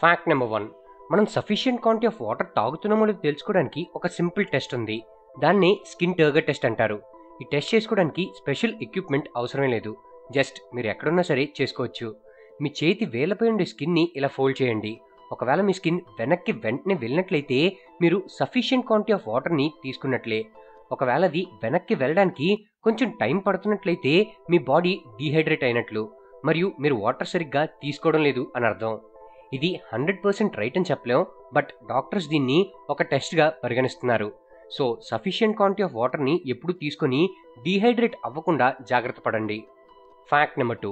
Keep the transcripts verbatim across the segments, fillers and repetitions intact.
Fact number one, మనం sufficient quantity of water తాగుతున్నామో లేదో తెలుసుకోవడానికి ఒక సింపుల్ టెస్ట్ ఉంది. దాన్ని స్కిన్ టర్గర్ టెస్ట్ అంటారు. ఈ టెస్ట్ చేసుకోవడానికి స్పెషల్ ఎక్విప్మెంట్ అవసరమే లేదు. జస్ట్ మీరు ఎక్కడున్నా సరే చేసుకోవచ్చు. మీ చేతి వేలపై ఉండే స్కిన్ని ఇలా ఫోల్డ్ చేయండి. ఒకవేళ మీ స్కిన్ వెనక్కి వెంటనే వెళ్ళినట్లయితే మీరు సఫిషియంట్ క్వాంటిటీ ఆఫ్ వాటర్ని తీసుకున్నట్లే. ఒకవేళ అది వెనక్కి వెళ్ళడానికి కొంచెం టైం పడుతున్నట్లయితే మీ బాడీ డీహైడ్రేట్ అయినట్లు, మరియు మీరు వాటర్ సరిగ్గా తీసుకోవడం లేదు అని అర్థం. ఇది హండ్రెడ్ పర్సెంట్ రైట్ అని చెప్పలేం, బట్ డాక్టర్స్ దీన్ని ఒక టెస్ట్గా పరిగణిస్తున్నారు. సో సఫిషియంట్ క్వాంటిటీ ఆఫ్ వాటర్ని ఎప్పుడు తీసుకొని డీహైడ్రేట్ అవ్వకుండా జాగ్రత్త పడండి. Fact number two,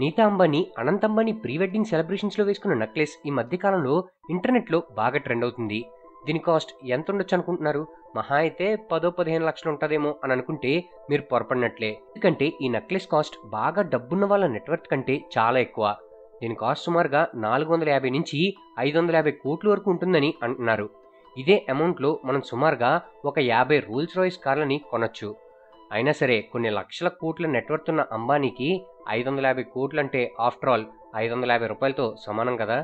Nita Ambani, Anant Ambani pre wedding సెలబ్రేషన్స్లో వేసుకున్న నెక్లెస్ ఈ మధ్యకాలంలో ఇంటర్నెట్లో బాగా ట్రెండ్ అవుతుంది. దీని కాస్ట్ ఎంత ఉండొచ్చు అనుకుంటున్నారు? మహా అయితే పదో పదిహేను లక్షలు ఉంటుందేమో అని అనుకుంటే మీరు పొరపడినట్లే. ఎందుకంటే ఈ నెక్లెస్ కాస్ట్ బాగా డబ్బున్న వాళ్ళ నెట్వర్క్ కంటే చాలా ఎక్కువ. దీని కాస్ట్ సుమారుగా నాలుగు వందల యాభై నుంచి ఐదు వందల యాభై కోట్ల వరకు ఉంటుందని అంటున్నారు. ఇదే అమౌంట్లో మనం సుమారుగా ఒక యాభై రోల్స్ రాయిస్ కార్లని కొనొచ్చు. అయినా సరే కొన్ని లక్షల కోట్ల నెట్వర్క్ ఉన్న అంబానీకి ఐదు వందల యాభై కోట్లు అంటే ఆఫ్టర్ ఆల్ ఐదు వందల యాభై రూపాయలతో సమానం కదా.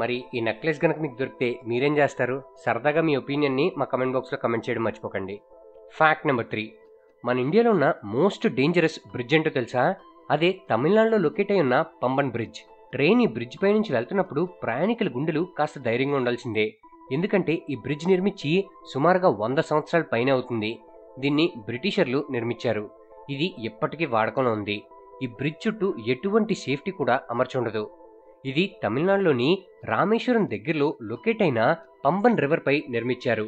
మరి ఈ నెక్లెస్ కనుక మీకు దొరికితే మీరేం చేస్తారు? సరదాగా మీ ఒపీనియన్ని మా కమెంట్ బాక్స్లో కమెంట్ చేయడం మర్చిపోకండి. ఫ్యాక్ట్ నెంబర్ త్రీ, మన ఇండియాలో ఉన్న మోస్ట్ డేంజరస్ బ్రిడ్జ్ ఏంటో తెలుసా? అదే తమిళనాడులో లొకేట్ అయి ఉన్న పంబన్ బ్రిడ్జ్. ట్రైన్ ఈ బ్రిడ్జ్ పై నుంచి వెళ్తున్నప్పుడు ప్రయాణికుల గుండెలు కాస్త ధైర్యంగా ఉండాల్సిందే. ఎందుకంటే ఈ బ్రిడ్జ్ నిర్మించి సుమారుగా వంద సంవత్సరాల పైన అవుతుంది. దీన్ని బ్రిటిషర్లు నిర్మించారు. ఇది ఎప్పటికీ వాడకంలో ఉంది. ఈ బ్రిడ్జ్ చుట్టూ ఎటువంటి సేఫ్టీ కూడా అమర్చుండదు. ఇది తమిళనాడులోని రామేశ్వరం దగ్గరలో లొకేట్ అయిన పంబన్ రివర్ పై నిర్మించారు.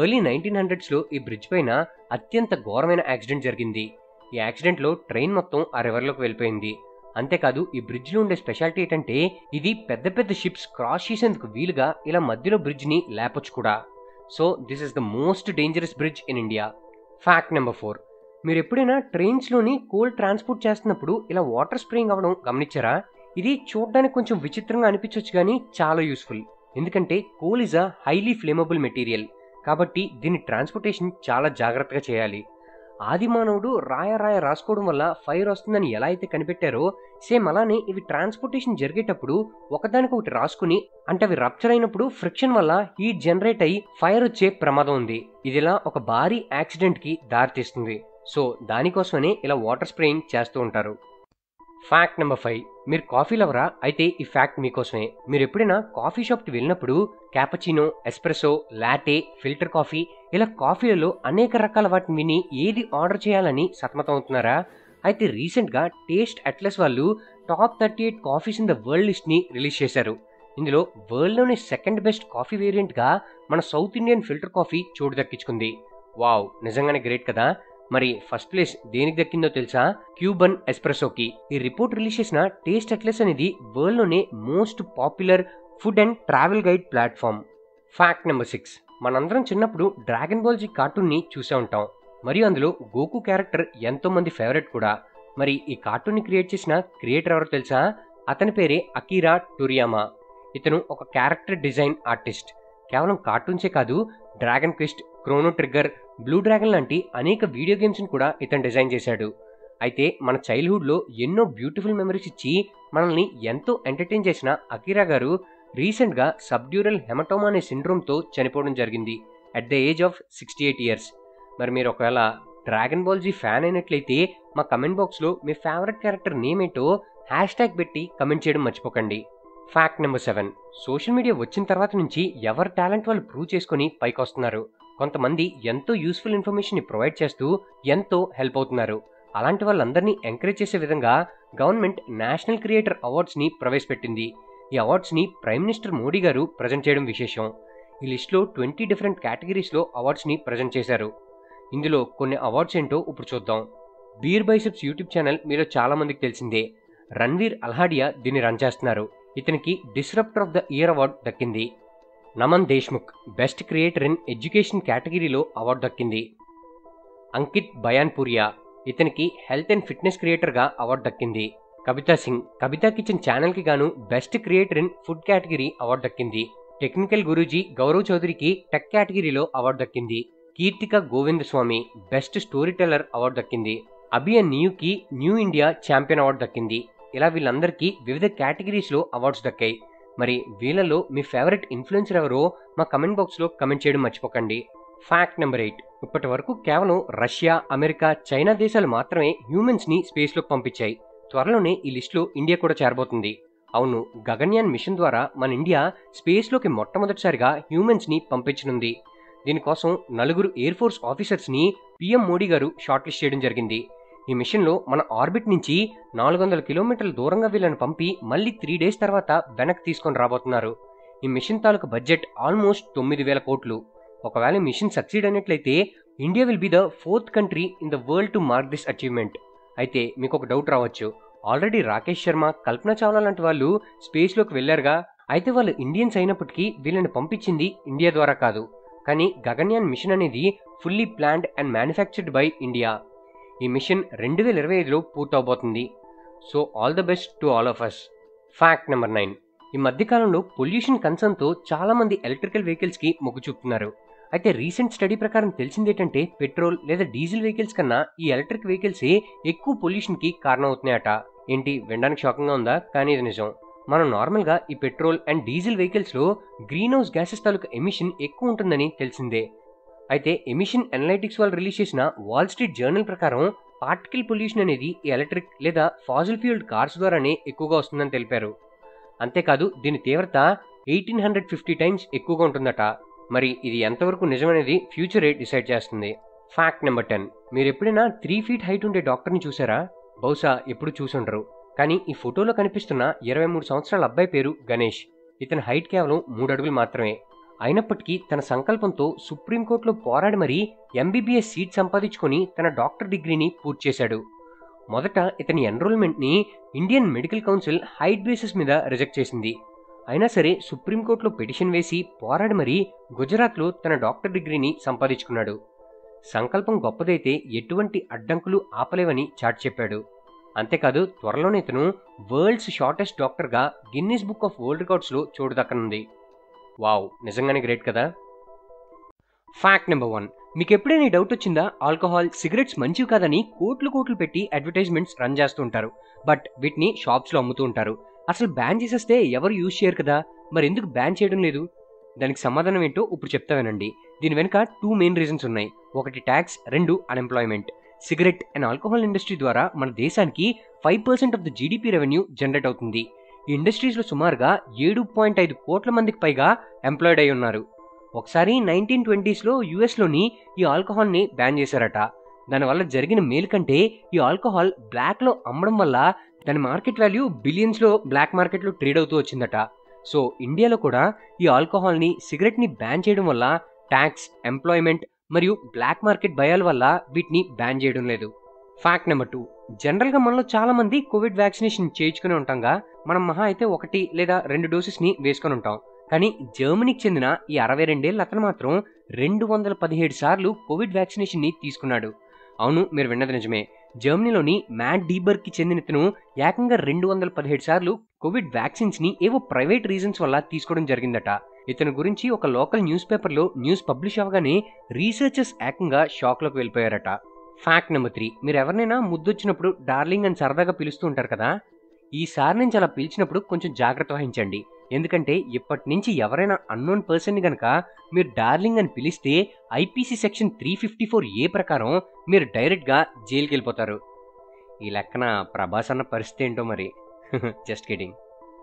ఎర్లీ నైన్టీన్ హండ్రెడ్స్లో ఈ బ్రిడ్జ్ పైన అత్యంత ఘోరమైన యాక్సిడెంట్ జరిగింది. ఈ యాక్సిడెంట్లో ట్రైన్ మొత్తం ఆ రివర్లోకి వెళ్ళిపోయింది. అంతేకాదు, ఈ బ్రిడ్జ్లో ఉండే స్పెషాలిటీ ఏంటంటే ఇది పెద్ద పెద్ద షిప్స్ క్రాస్ చేసేందుకు వీలుగా ఇలా మధ్యలో బ్రిడ్జ్ని లేపొచ్చు కూడా. So this is the most dangerous bridge in India. Fact number four, మీరు ఎప్పుడైనా ట్రైన్స్లోని కోల్ ట్రాన్స్పోర్ట్ చేస్తున్నప్పుడు ఇలా వాటర్ స్ప్రేయింగ్ అవ్వడం గమనించారా? ఇది చూడడానికి కొంచెం విచిత్రంగా అనిపించవచ్చు, కానీ చాలా యూస్ఫుల్. ఎందుకంటే coal is a highly flammable material. కాబట్టి దీని ట్రాన్స్పోర్టేషన్ చాలా జాగ్రత్తగా చేయాలి. ఆది మానవుడు రాయ రాయ రాసుకోవడం వల్ల ఫైర్ వస్తుందని ఎలా అయితే కనిపెట్టారో, సేమ్ అలానే ఇవి ట్రాన్స్పోర్టేషన్ జరిగేటప్పుడు ఒకదానికొకటి రాసుకుని, అంటే అవి రప్చర్ అయినప్పుడు ఫ్రిక్షన్ వల్ల హీట్ జనరేట్ అయ్యి ఫైర్ వచ్చే ప్రమాదం ఉంది. ఇది ఇలా ఒక భారీ యాక్సిడెంట్కి దారితీస్తుంది. సో దానికోసమనే ఇలా వాటర్ స్ప్రేయింగ్ చేస్తూ ఉంటారు. ఫ్యాక్ట్ నెంబర్ ఫైవ్, మీరు కాఫీ లవరా? అయితే ఈ ఫ్యాక్ట్ మీకోసమే. మీరు ఎప్పుడైనా కాఫీ షాప్కి వెళ్ళినప్పుడు cappuccino, espresso, latte, filter coffee ఇలా కాఫీలలో అనేక రకాల వాటిని విని ఏది ఆర్డర్ చేయాలని సతమతం అవుతున్నారా? అయితే రీసెంట్గా టేస్ట్ అట్లస్ వాళ్ళు top thirty eight coffees in the world లిస్ట్ని రిలీజ్ చేశారు. ఇందులో వరల్డ్లోనే సెకండ్ బెస్ట్ కాఫీ వేరియంట్గా మన సౌత్ ఇండియన్ ఫిల్టర్ కాఫీ చోటు దక్కించుకుంది. వావ్, నిజంగానే గ్రేట్ కదా. మరి ఫస్ట్ ప్లేస్ దేనికి దక్కిందో తెలుసా? క్యూబన్ ఎస్ప్రెసోకి. ఈ రిపోర్ట్ రిలీజ్ చేసిన టేస్ట్ అట్లస్ అనేది వరల్డ్లోనే most popular food and travel guide platform. Fact number six, మనందరం చిన్నప్పుడు డ్రాగన్ బాల్ జీ కార్టూన్ని చూసే ఉంటాం, మరియు అందులో గోకు క్యారెక్టర్ ఎంతో మంది ఫేవరెట్ కూడా. మరి ఈ కార్టూన్ని క్రియేట్ చేసిన క్రియేటర్ ఎవరో తెలుసా? అతని పేరే అకీరా టొరియామా. ఇతను ఒక క్యారెక్టర్ డిజైన్ ఆర్టిస్ట్. కేవలం కార్టూన్సే కాదు, dragon quest, క్రోనో trigger, blue dragon లాంటి అనేక వీడియో గేమ్స్ని కూడా ఇతను డిజైన్ చేశాడు. అయితే మన చైల్డ్హుడ్లో ఎన్నో బ్యూటిఫుల్ మెమరీస్ ఇచ్చి మనల్ని ఎంతో ఎంటర్టైన్ చేసిన అకీరా గారు రీసెంట్గా సబ్డ్యూరల్ హెమటోమా అనే సిండ్రోమ్తో చనిపోవడం జరిగింది at the age of sixty eight years. మరి మీరు ఒకవేళ డ్రాగన్ బాల్ జీ ఫ్యాన్ అయినట్లయితే మా కమెంట్ బాక్స్లో మీ ఫేవరెట్ క్యారెక్టర్ నేమ్ ఏంటో హ్యాష్ ట్యాగ్ పెట్టి కమెంట్ చేయడం మర్చిపోకండి. Fact number seven, social media వచ్చిన తర్వాత నుంచి ఎవరి టాలెంట్ వాళ్ళు ప్రూవ్ చేసుకొని పైకి వస్తున్నారు. కొంతమంది ఎంతో యూస్ఫుల్ ఇన్ఫర్మేషన్ని ప్రొవైడ్ చేస్తూ ఎంతో హెల్ప్ అవుతున్నారు. అలాంటి వాళ్ళందరినీ ఎంకరేజ్ చేసే విధంగా గవర్నమెంట్ నేషనల్ క్రియేటర్ అవార్డ్స్ని ప్రవేశపెట్టింది. ఈ అవార్డ్స్ని ప్రైమ్ మినిస్టర్ మోడీ గారు ప్రజెంట్ చేయడం విశేషం. ఈ లిస్ట్లో ట్వంటీ డిఫరెంట్ కేటగిరీస్లో అవార్డ్స్ని ప్రజెంట్ చేశారు. ఇందులో కొన్ని అవార్డ్స్ ఏంటో ఇప్పుడు చూద్దాం. బీర్ బైసెప్స్ యూట్యూబ్ ఛానల్ మీలో చాలామందికి తెలిసిందే. రణ్వీర్ అల్హాడియా దీన్ని రన్ చేస్తున్నారు. ఇతనికి disruptor of the year award దక్కింది. Naman Deshmukh best creator in education కేటగిరీలో అవార్డు దక్కింది. అంకిత్ బయాన్పూరియా ఇతనికి హెల్త్ అండ్ ఫిట్నెస్ క్రియేటర్గా అవార్డు దక్కింది. కవితా సింగ్ కవితా కిచెన్ ఛానల్కి గాను best creator in food category award దక్కింది. టెక్నికల్ గురూజీ గౌరవ్ చౌదరికి టెక్ కేటగిరీలో అవార్డు దక్కింది. Keerthika Govindasamy best storyteller award దక్కింది. అభియన్ న్యూకి న్యూ ఇండియా ఛాంపియన్ అవార్డు దక్కింది. ఇలా వీళ్ళందరికీ వివిధ కేటగిరీస్లో అవార్డ్స్ దక్కాయి. మరి వీళ్ళలో మీ ఫేవరెట్ ఇన్ఫ్లుయెన్సర్ ఎవరో మా కమెంట్ బాక్స్లో కమెంట్ చేయడం మర్చిపోకండి. Fact number eight. ఇప్పటి వరకు కేవలం రష్యా, అమెరికా, చైనా దేశాలు మాత్రమే హ్యూమన్స్ని స్పేస్లోకి పంపించాయి. త్వరలోనే ఈ లిస్టులో ఇండియా కూడా చేరబోతుంది. అవును, గగన్యాన్ మిషన్ ద్వారా మన ఇండియా స్పేస్లోకి మొట్టమొదటిసారిగా హ్యూమన్స్ని పంపించనుంది. దీనికోసం నలుగురు ఎయిర్ ఫోర్స్ ఆఫీసర్స్ని పీఎం మోడీ గారు షార్ట్ లిస్ట్ చేయడం జరిగింది. ఈ మిషన్లో మన ఆర్బిట్ నుంచి నాలుగు వందల కిలోమీటర్ల దూరంగా వీళ్ళని పంపి మళ్ళీ త్రీ డేస్ తర్వాత వెనక్కి తీసుకొని రాబోతున్నారు. ఈ మిషన్ తాలూకు బడ్జెట్ ఆల్మోస్ట్ తొమ్మిది వేల కోట్లు. ఒకవేళ మిషన్ సక్సీడ్ అయినట్లయితే India will be the fourth country in the world to mark this achievement. అయితే మీకు ఒక డౌట్ రావచ్చు, ఆల్రెడీ రాకేష్ శర్మ, కల్పన చావ్లా లాంటి వాళ్ళు స్పేస్లోకి వెళ్ళారుగా, అయితే వాళ్ళు ఇండియన్స్ అయినప్పటికీ వీళ్ళని పంపించింది ఇండియా ద్వారా కాదు. కానీ గగన్యాన్ మిషన్ అనేది fully planned and manufactured by India. ఈ మిషన్ రెండు వేల ఇరవై ఐదులో పూర్తవబోతుంది. So all the best to all of us. Fact number nine. ఈ మధ్యకాలంలో పొల్యూషన్ కన్సర్న్తో చాలామంది ఎలక్ట్రికల్ వెహికల్స్కి మొగ్గు చూపుతున్నారు. అయితే రీసెంట్ స్టడీ ప్రకారం తెలిసింది ఏంటంటే పెట్రోల్ లేదా డీజిల్ వెహికల్స్ కన్నా ఈ ఎలక్ట్రిక్ వెహికల్సే ఎక్కువ పొల్యూషన్కి కారణమవుతున్నాయట. ఏంటి, వినడానికి షాకింగ్గా ఉందా? కానీ ఇది నిజం. మనం నార్మల్గా ఈ పెట్రోల్ అండ్ డీజిల్ వెహికల్స్లో గ్రీన్ హౌస్ గ్యాసెస్ తాలూకు ఎమిషన్ ఎక్కువ ఉంటుందని తెలిసిందే. అయితే ఎమిషన్ అనలైటిక్స్ వాళ్ళు రిలీజ్ చేసిన వాల్ స్ట్రీట్ జర్నల్ ప్రకారం పార్టికల్ పొల్యూషన్ అనేది ఈ ఎలక్ట్రిక్ లేదా ఫాజిల్ ఫ్యూల్డ్ కార్స్ ద్వారానే ఎక్కువగా వస్తుందని తెలిపారు. అంతేకాదు, దీని తీవ్రత ఎయిటీన్ హండ్రెడ్ ఫిఫ్టీ టైమ్స్ ఎక్కువగా ఉంటుందట. మరి ఇది ఎంతవరకు నిజమనేది ఫ్యూచరే డిసైడ్ చేస్తుంది. Fact number ten. మీరు ఎప్పుడైనా త్రీ ఫీట్ హైట్ ఉండే డాక్టర్ని చూసారా? బహుశా ఎప్పుడు చూసుండరు. కానీ ఈ ఫోటోలో కనిపిస్తున్న ఇరవై మూడు సంవత్సరాల అబ్బాయి పేరు గణేష్. ఇతని హైట్ కేవలం మూడు అడుగులు మాత్రమే. అయినప్పటికీ తన సంకల్పంతో సుప్రీంకోర్టులో పోరాడి మరీ ఎంబీబీఎస్ సీట్ సంపాదించుకొని తన డాక్టర్ డిగ్రీని పూర్తి చేశాడు. మొదట ఇతని ఎన్రోల్మెంట్ని Indian medical council height basis మీద రిజెక్ట్ చేసింది. అయినా సరే సుప్రీంకోర్టులో పిటిషన్ వేసి పోరాడి మరీ గుజరాత్లో తన డాక్టర్ డిగ్రీని సంపాదించుకున్నాడు. సంకల్పం గొప్పదైతే ఎటువంటి అడ్డంకులు ఆపలేవని చాటి చెప్పాడు. అంతేకాదు, త్వరలోనే ఇతను వరల్డ్స్ షార్టెస్ట్ డాక్టర్గా గిన్నీస్ బుక్ ఆఫ్ వరల్డ్ రికార్డ్స్లో చోటు దక్కనుంది. వావ్, నిజంగానే గ్రేట్ కదా. Fact number one. మీకు ఎప్పుడైనా డౌట్ వచ్చిందా, ఆల్కహాల్, సిగరెట్స్ మంచివి కాదని కోట్లు కోట్లు పెట్టి అడ్వర్టైజ్మెంట్స్ రన్ చేస్తూ ఉంటారు. బట్ వీటిని షాప్స్లో అమ్ముతూ ఉంటారు. అసలు బ్యాన్ చేసేస్తే ఎవరు యూజ్ చేయరు కదా, మరి ఎందుకు బ్యాన్ చేయడం లేదు? దానికి సమాధానం ఏంటో ఇప్పుడు చెప్తా వినండి. దీని వెనుక టూ మెయిన్ రీజన్స్ ఉన్నాయి. ఒకటి ట్యాక్స్, రెండు unemployment. Cigarette and alcohol industry ద్వారా మన దేశానికి five percent of the GDP revenue generate అవుతుంది. ఈ ఇండస్ట్రీస్లో సుమారుగా ఏడు పాయింట్ ఐదు కోట్ల మందికి పైగా ఎంప్లాయిడ్ అయి ఉన్నారు. ఒకసారి నైన్టీన్ ట్వంటీస్లో యూఎస్లోని ఈ ఆల్కహాల్ని బ్యాన్ చేశారట. దానివల్ల జరిగిన మేలు కంటే ఈ ఆల్కహాల్ బ్లాక్లో అమ్మడం వల్ల దాని మార్కెట్ వాల్యూ బిలియన్స్లో బ్లాక్ మార్కెట్లో ట్రేడ్ అవుతూ వచ్చిందట. సో ఇండియాలో కూడా ఈ ఆల్కహాల్ని, సిగరెట్ని బ్యాన్ చేయడం వల్ల ట్యాక్స్, ఎంప్లాయ్మెంట్ మరియు బ్లాక్ మార్కెట్ భయాల వల్ల వీటిని బ్యాన్ చేయడం లేదు. Fact number two. జనరల్గా మనలో చాలామంది కోవిడ్ వ్యాక్సినేషన్ చేయించుకుని ఉంటాంగా, మనం మహా అయితే ఒకటి లేదా రెండు డోసెస్ని వేసుకొని ఉంటాం. కానీ జర్మనీకి చెందిన ఈ అరవై రెండేళ్ళ అతను మాత్రం రెండు వందల పదిహేడు సార్లు కోవిడ్ వ్యాక్సినేషన్ని తీసుకున్నాడు. అవును, మీరు విన్నది నిజమే. జర్మనీలోని మ్యాట్ డీబర్గ్కి చెందిన ఇతను ఏకంగా రెండు వందల పదిహేడు సార్లు కోవిడ్ వ్యాక్సిన్స్ని ఏవో ప్రైవేట్ రీజన్స్ వల్ల తీసుకోవడం జరిగిందట. ఇతని గురించి ఒక లోకల్ న్యూస్ పేపర్లో న్యూస్ పబ్లిష్ అవ్వగానే రీసెర్చర్స్ ఏకంగా షాక్లోకి వెళ్ళిపోయారట. Fact number three. మీరు ఎవరినైనా ముద్దొచ్చినప్పుడు డార్లింగ్ అని సరదాగా పిలుస్తూ ఉంటారు కదా, ఈసారి నుంచి అలా పిలిచినప్పుడు కొంచెం జాగ్రత్త వహించండి. ఎందుకంటే ఇప్పటి నుంచి ఎవరైనా అన్నోన్ పర్సన్ని కనుక మీరు డార్లింగ్ అని పిలిస్తే IPC section three fifty four A ప్రకారం మీరు డైరెక్ట్గా జైలుకి వెళ్ళిపోతారు. ఈ లెక్కన ప్రభాస్ అన్న పరిస్థితి ఏంటో మరి. Just kidding.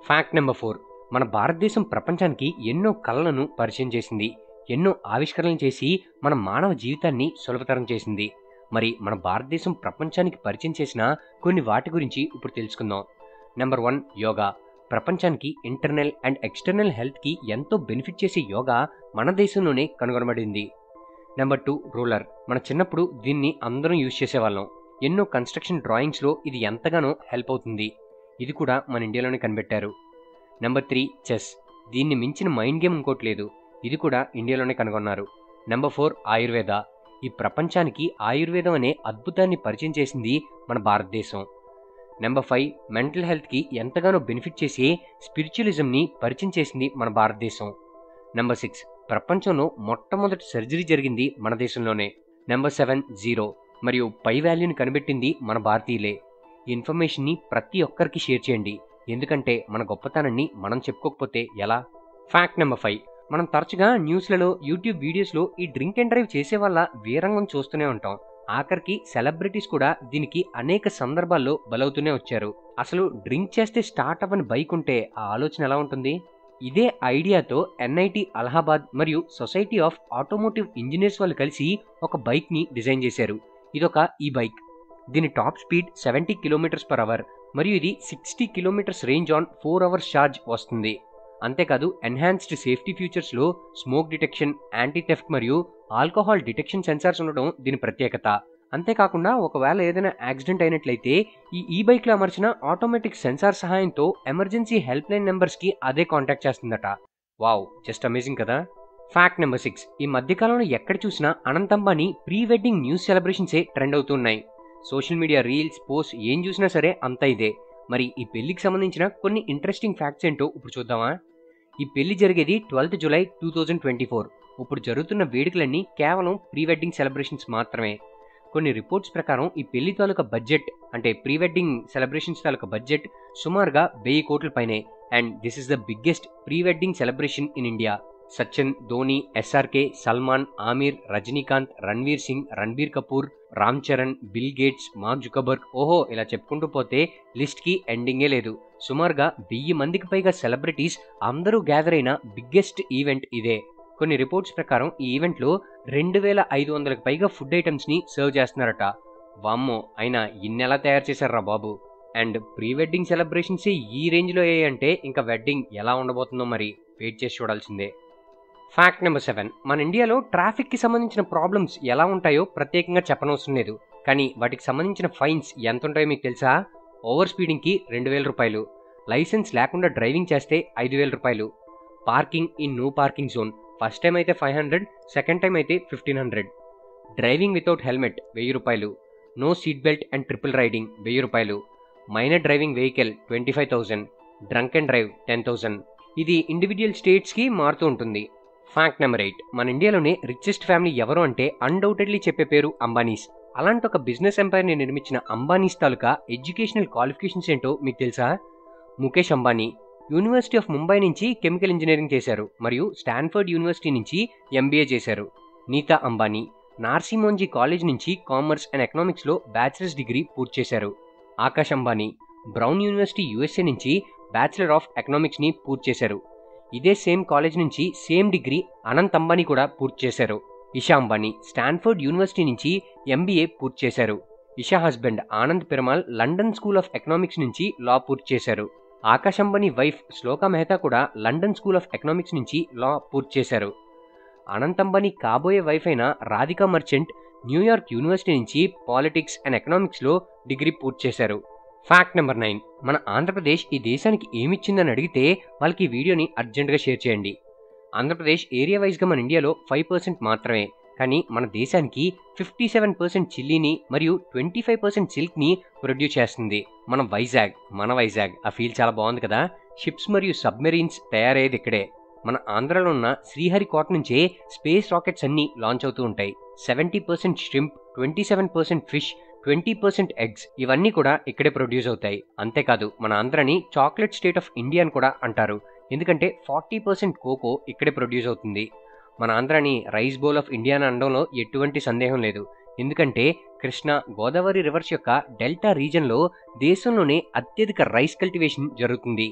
Fact number four. మన భారతదేశం ప్రపంచానికి ఎన్నో కళలను పరిచయం చేసింది, ఎన్నో ఆవిష్కరణలు చేసి మన మానవ జీవితాన్ని సులభతరం చేసింది. మరి మన భారతదేశం ప్రపంచానికి పరిచయం చేసిన కొన్ని వాటి గురించి ఇప్పుడు తెలుసుకుందాం. Number one, yoga. ప్రపంచానికి ఇంటర్నల్ అండ్ ఎక్స్టర్నల్ హెల్త్కి ఎంతో బెనిఫిట్ చేసే యోగా మన దేశంలోనే కనుగొనబడింది. Number two, ruler. మన చిన్నప్పుడు దీన్ని అందరం యూజ్ చేసేవాళ్ళం. ఎన్నో కన్స్ట్రక్షన్ డ్రాయింగ్స్లో ఇది ఎంతగానో హెల్ప్ అవుతుంది. ఇది కూడా మన ఇండియాలోనే కనిపెట్టారు. Number three, chess. దీన్ని మించిన మైండ్ గేమ్ ఇంకోట్లేదు. ఇది కూడా ఇండియాలోనే కనుగొన్నారు. Number four, Ayurveda. ఈ ప్రపంచానికి ఆయుర్వేదం అనే అద్భుతాన్ని పరిచయం చేసింది మన భారతదేశం. నెంబర్ ఫైవ్, మెంటల్ హెల్త్కి ఎంతగానో బెనిఫిట్ చేసే స్పిరిచువలిజంని పరిచయం చేసింది మన భారతదేశం. నెంబర్ సిక్స్, ప్రపంచంలో మొట్టమొదటి సర్జరీ జరిగింది మన దేశంలోనే. నెంబర్ సెవెన్, జీరో మరియు పై వాల్యూని కనిపెట్టింది మన భారతీయులే. ఈ ఇన్ఫర్మేషన్ని ప్రతి ఒక్కరికి షేర్ చేయండి. ఎందుకంటే మన గొప్పతనాన్ని మనం చెప్పుకోకపోతే ఎలా? ఫ్యాక్ట్ నెంబర్ ఫైవ్, మనం తరచుగా న్యూస్లలో, యూట్యూబ్ వీడియోస్లో ఈ డ్రింక్ అండ్ డ్రైవ్ చేసే వాళ్ళ వీరంగం చూస్తూనే ఉంటాం. ఆఖరికి సెలబ్రిటీస్ కూడా దీనికి అనేక సందర్భాల్లో బలవుతూనే వచ్చారు. అసలు డ్రింక్ చేస్తే స్టార్ట్ అవ్వని బైక్ ఉంటే ఆ ఆలోచన ఎలా ఉంటుంది? ఇదే ఐడియాతో ఎన్ఐటి అలహాబాద్ మరియు సొసైటీ ఆఫ్ ఆటోమోటివ్ ఇంజనీర్స్ వాళ్ళు కలిసి ఒక బైక్ని డిజైన్ చేశారు. ఇదొక ఈ బైక్. దీని top speed seventy kilometres per hour మరియు ఇది sixty kilometres range on four hours charge వస్తుంది. అంతేకాదు, ఎన్హాన్స్డ్ సేఫ్టీ ఫీచర్స్లో స్మోక్ డిటెక్షన్, యాంటీ థెఫ్ట్ మరియు ఆల్కహాల్ డిటెక్షన్ సెన్సార్స్ ఉండడం దీని ప్రత్యేకత. అంతేకాకుండా ఒకవేళ ఏదైనా యాక్సిడెంట్ అయినట్లయితే ఈ ఈ బైక్లో అమర్చిన ఆటోమేటిక్ సెన్సార్ సహాయంతో ఎమర్జెన్సీ హెల్ప్ లైన్ నెంబర్స్కి అదే కాంటాక్ట్ చేస్తుందట. వావ్, జస్ట్ అమేజింగ్ కదా. ఫ్యాక్ట్ నెంబర్ సిక్స్, ఈ మధ్యకాలంలో ఎక్కడ చూసినా Anant Ambani pre wedding news సెలబ్రేషన్సే ట్రెండ్ అవుతున్నాయి. సోషల్ మీడియా రీల్స్, పోస్ట్ ఏం చూసినా సరే అంతా ఇదే. మరి ఈ పెళ్లికి సంబంధించిన కొన్ని ఇంట్రెస్టింగ్ ఫ్యాక్ట్స్ ఏంటో ఇప్పుడు చూద్దామా? ఈ పెళ్లి జరిగేది twelfth July two thousand twenty four. ఇప్పుడు జరుగుతున్న వేడుకలన్నీ కేవలం ప్రీ వెడ్డింగ్ సెలబ్రేషన్స్ మాత్రమే. కొన్ని రిపోర్ట్స్ ప్రకారం ఈ పెళ్లి తాలూకా బడ్జెట్, అంటే ప్రీ వెడ్డింగ్ సెలబ్రేషన్స్ తాలూకా బడ్జెట్ సుమారుగా వెయ్యి కోట్ల పైనే. And this is the biggest pre wedding celebration in India. Sachin, Dhoni, SRK, Salman, Aamir, Rajinikanth, Ranveer Singh, Ranbir Kapoor, Ram Charan, Bill Gates, Mark Zuckerberg, ఓహో ఇలా చెప్పుకుంటూ పోతే లిస్ట్కి ఎండింగే లేదు. సుమారుగా వెయ్యి మందికి పైగా సెలబ్రిటీస్ అందరూ గ్యాదర్ అయిన బిగ్గెస్ట్ ఈవెంట్ ఇదే. కొన్ని రిపోర్ట్స్ ప్రకారం ఈ ఈవెంట్లో రెండు వేల ఐదు వందలకు పైగా ఫుడ్ ఐటమ్స్ని సర్వ్ చేస్తున్నారట. వామ్మో, అయినా ఇన్నెలా తయారు చేశారా బాబు? అండ్ ప్రీ వెడ్డింగ్ సెలబ్రేషన్స్ ఈ రేంజ్లో అయ్యాయంటే ఇంకా వెడ్డింగ్ ఎలా ఉండబోతుందో మరి వెయిట్ చేసి చూడాల్సిందే. ఫ్యాక్ట్ నెంబర్ సెవెన్, మన ఇండియాలో ట్రాఫిక్కి సంబంధించిన ప్రాబ్లమ్స్ ఎలా ఉంటాయో ప్రత్యేకంగా చెప్పనవసరం లేదు, కానీ వాటికి సంబంధించిన ఫైన్స్ ఎంత ఉంటాయో మీకు తెలుసా? ఓవర్ స్పీడింగ్కి రెండు వేల రూపాయలు, లైసెన్స్ లేకుండా డ్రైవింగ్ చేస్తే ఐదు వేల రూపాయలు, parking in no parking zone first time అయితే ఫైవ్ హండ్రెడ్, సెకండ్ టైం అయితే fifteen hundred, driving without helmet వెయ్యి రూపాయలు, no seat belt and triple riding వెయ్యి రూపాయలు, minor driving vehicle twenty five thousand, drunk and drive ten thousand. ఇది individual స్టేట్స్కి మారుతూ ఉంటుంది. ఫ్యాక్ట్ నెంబర్ ఎయిట్, మన ఇండియాలోనే రిచెస్ట్ ఫ్యామిలీ ఎవరు అంటే అన్డౌటెడ్లీ చెప్పే పేరు అంబానీస్. అలాంటి ఒక బిజినెస్ ఎంపైర్ని నిర్మించిన అంబానీస్ తాలూకా ఎడ్యుకేషనల్ క్వాలిఫికేషన్స్ ఏంటో మీకు తెలుసా? ముకేష్ అంబానీ యూనివర్సిటీ ఆఫ్ ముంబై నుంచి కెమికల్ ఇంజనీరింగ్ చేశారు మరియు స్టాన్ఫర్డ్ యూనివర్సిటీ నుంచి ఎంబీఏ చేశారు. నీతా అంబానీ నార్సిమోన్జీ కాలేజ్ నుంచి కామర్స్ అండ్ ఎకనామిక్స్లో బ్యాచిలర్స్ డిగ్రీ పూర్తి చేశారు. Akash Ambani Brown University USA నుంచి బ్యాచిలర్ ఆఫ్ ఎకనామిక్స్ని పూర్తి చేశారు. ఇదే సేమ్ కాలేజ్ నుంచి సేమ్ డిగ్రీ అనంత్ అంబానీ కూడా పూర్తి చేశారు. ఇషా అంబానీ స్టాన్ఫర్డ్ యూనివర్సిటీ నుంచి ఎంబీఏ పూర్తి చేశారు. Isha husband Anand Piramal London School of Economics నుంచి లా పూర్తి చేశారు. ఆకాష్ అంబానీ వైఫ్ శ్లోక మెహతా కూడా లండన్ స్కూల్ ఆఫ్ ఎకనామిక్స్ నుంచి లా పూర్తి చేశారు. అనంత్ అంబానీ కాబోయే వైఫ్ అయిన రాధికా మర్చెంట్ న్యూయార్క్ యూనివర్సిటీ నుంచి పాలిటిక్స్ అండ్ ఎకనామిక్స్లో డిగ్రీ పూర్తి చేశారు. ఫ్యాక్ట్ నెంబర్ నైన్, మన ఆంధ్రప్రదేశ్ ఈ దేశానికి ఏమిచ్చిందని అడిగితే వాళ్ళకి ఈ వీడియోని అర్జెంటుగా షేర్ చేయండి. ఆంధ్రప్రదేశ్ ఏరియా వైజ్గా మన ఇండియాలో ఫైవ్ పర్సెంట్ మాత్రమే, కానీ మన దేశానికి ఫిఫ్టీ సెవెన్ పర్సెంట్ చిల్లీని మరియు ట్వంటీ ఫైవ్ పర్సెంట్ సిల్క్ని ప్రొడ్యూస్ చేస్తుంది. మన వైజాగ్, మన వైజాగ్ ఆ ఫీల్ చాలా బాగుంది కదా. షిప్స్ మరియు సబ్మెరీన్స్ తయారయ్యేది ఇక్కడే. మన ఆంధ్రలో ఉన్న శ్రీహరికోట నుంచే స్పేస్ రాకెట్స్ అన్నీ లాంచ్ అవుతూ ఉంటాయి. Seventy percent shrimp, twenty seven percent fish, twenty percent eggs ఇవన్నీ కూడా ఇక్కడే ప్రొడ్యూస్ అవుతాయి. అంతేకాదు, మన ఆంధ్రాని చాక్లెట్ స్టేట్ ఆఫ్ ఇండియా అని కూడా అంటారు, ఎందుకంటే ఫార్టీ పర్సెంట్ కోకో ఇక్కడే ప్రొడ్యూస్ అవుతుంది. మన ఆంధ్రాని రైస్ బౌల్ ఆఫ్ ఇండియా అని అనడంలో ఎటువంటి సందేహం లేదు, ఎందుకంటే కృష్ణా, గోదావరి రివర్స్ యొక్క డెల్టా రీజన్లో దేశంలోనే అత్యధిక రైస్ కల్టివేషన్ జరుగుతుంది.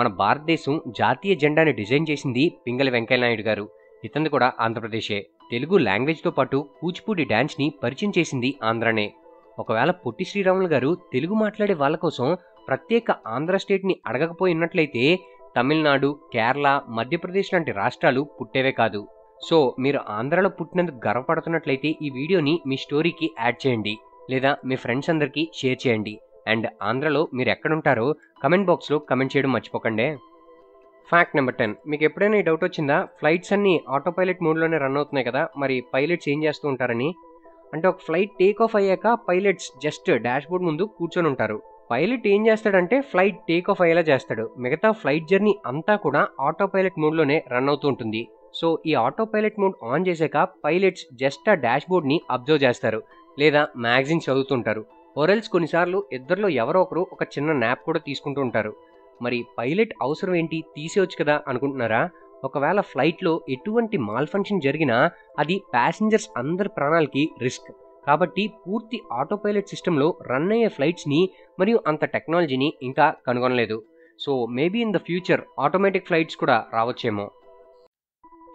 మన భారతదేశం జాతీయ జెండాని డిజైన్ చేసింది పింగళి వెంకయ్య నాయుడు గారు, ఇతను కూడా ఆంధ్రప్రదేశే. తెలుగు లాంగ్వేజ్తో పాటు కూచిపూడి డ్యాన్స్ని పరిచయం చేసింది ఆంధ్రానే. ఒకవేళ పొట్టి శ్రీరాములు గారు తెలుగు మాట్లాడే వాళ్ళ కోసం ప్రత్యేక ఆంధ్ర స్టేట్ని అడగకపోయినట్లయితే తమిళనాడు, కేరళ, మధ్యప్రదేశ్ లాంటి రాష్ట్రాలు పుట్టేవే కాదు. సో మీరు ఆంధ్రాలో పుట్టినందుకు గర్వపడుతున్నట్లయితే ఈ వీడియోని మీ స్టోరీకి యాడ్ చేయండి, లేదా మీ ఫ్రెండ్స్ అందరికీ షేర్ చేయండి. అండ్ ఆంధ్రాలో మీరు ఎక్కడుంటారో కమెంట్ బాక్స్లో కమెంట్ చేయడం మర్చిపోకండి. ఫ్యాక్ట్ నెంబర్ టెన్, మీకు ఎప్పుడైనా ఈ డౌట్ వచ్చిందా, ఫ్లైట్స్ అన్నీ ఆటో పైలట్ మోడ్లోనే రన్ అవుతున్నాయి కదా, మరి పైలట్స్ ఏం చేస్తూ ఉంటారని? అంటే ఒక ఫ్లైట్ టేక్ ఆఫ్ అయ్యాక పైలట్స్ జస్ట్ డాష్బోర్డ్ ముందు కూర్చొని ఉంటారు. పైలట్ ఏం చేస్తాడంటే ఫ్లైట్ టేక్ ఆఫ్ అయ్యేలా చేస్తాడు, మిగతా ఫ్లైట్ జర్నీ అంతా కూడా ఆటో పైలట్ మోడ్లోనే రన్ అవుతూ ఉంటుంది. సో ఈ ఆటో పైలట్ మోడ్ ఆన్ చేశాక పైలట్స్ జస్ట్ ఆ డాష్బోర్డ్ని అబ్జర్వ్ చేస్తారు, లేదా మ్యాగజైన్స్ చదువుతుంటారు. ఒరెల్స్ కొన్నిసార్లు ఇద్దరిలో ఎవరో ఒకరు ఒక చిన్న నాప్ కూడా తీసుకుంటూ ఉంటారు. మరి పైలట్ అవసరం ఏంటి, తీసేయొచ్చు కదా అనుకుంటున్నారా? ఒకవేళ ఫ్లైట్లో ఎటువంటి మాల్ఫంక్షన్ జరిగినా అది ప్యాసింజర్స్ అందరి ప్రాణాలకి రిస్క్. కాబట్టి పూర్తి ఆటో పైలట్ సిస్టంలో రన్ అయ్యే ఫ్లైట్స్ని మరియు అంత టెక్నాలజీని ఇంకా కనుగొనలేదు. So maybe in the future automatic flights కూడా రావచ్చేమో.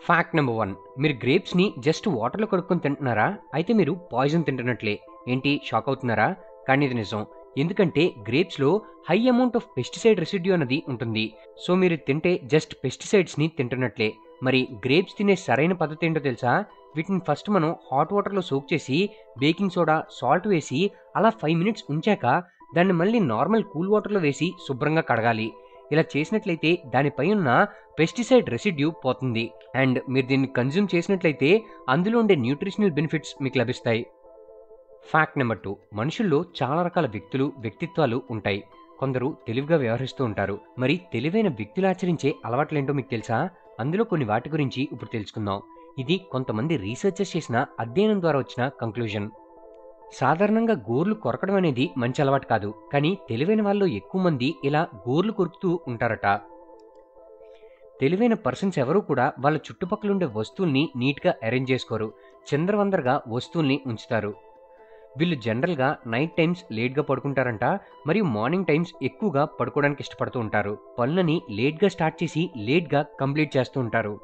ఫ్యాక్ట్ నెంబర్ వన్, మీరు గ్రేప్స్ని జస్ట్ వాటర్లో కడుక్కొని తింటున్నారా? అయితే మీరు పాయిజన్ తింటున్నట్లే. ఏంటి షాక్ అవుతున్నారా? కానీ ఇది నిజం. ఎందుకంటే గ్రేప్స్లో high amount of pesticide residue అనేది ఉంటుంది. సో మీరు తింటే జస్ట్ పెస్టిసైడ్స్ని తింటున్నట్లే. మరి గ్రేప్స్ తినే సరైన పద్ధతి ఏంటో తెలుసా? వీటిని ఫస్ట్ మనం హాట్ వాటర్లో సోక్ చేసి బేకింగ్ సోడా, సాల్ట్ వేసి అలా ఫైవ్ మినిట్స్ ఉంచాక దాన్ని మళ్ళీ నార్మల్ కూల్ వాటర్లో వేసి శుభ్రంగా కడగాలి. ఇలా చేసినట్లయితే దానిపై ఉన్న పెస్టిసైడ్ రెసిడ్యూ పోతుంది అండ్ మీరు దీన్ని కన్జ్యూమ్ చేసినట్లయితే అందులో ఉండే న్యూట్రిషనల్ బెనిఫిట్స్ మీకు లభిస్తాయి. ఫ్యాక్ట్ నెంబర్ టూ, మనుషుల్లో చాలా రకాల వ్యక్తులు, వ్యక్తిత్వాలు ఉంటాయి. కొందరు తెలివిగా వ్యవహరిస్తూ ఉంటారు. మరి తెలివైన వ్యక్తులు ఆచరించే అలవాట్లేంటో మీకు తెలుసా? అందులో కొన్ని వాటి గురించి ఇప్పుడు తెలుసుకుందాం. ఇది కొంతమంది రీసెర్చర్స్ చేసిన అధ్యయనం ద్వారా వచ్చిన కంక్లూజన్. సాధారణంగా గోర్లు కొరకడం అనేది మంచి అలవాటు కాదు, కానీ తెలివైన వాళ్ళు ఎక్కువ మంది ఇలా గోర్లు కొరుకుతూ ఉంటారట. తెలివైన పర్సన్స్ ఎవరూ కూడా వాళ్ళ చుట్టుపక్కల ఉండే వస్తువుల్ని నీట్గా అరేంజ్ చేసుకోరు, చిందరవందరగా వస్తువుల్ని ఉంచుతారు. వీళ్ళు జనరల్గా నైట్ టైమ్స్ లేట్గా పడుకుంటారంట, మరియు మార్నింగ్ టైమ్స్ ఎక్కువగా పడుకోవడానికి ఇష్టపడుతూ ఉంటారు. పనులని లేట్గా స్టార్ట్ చేసి లేట్గా కంప్లీట్ చేస్తూ ఉంటారు.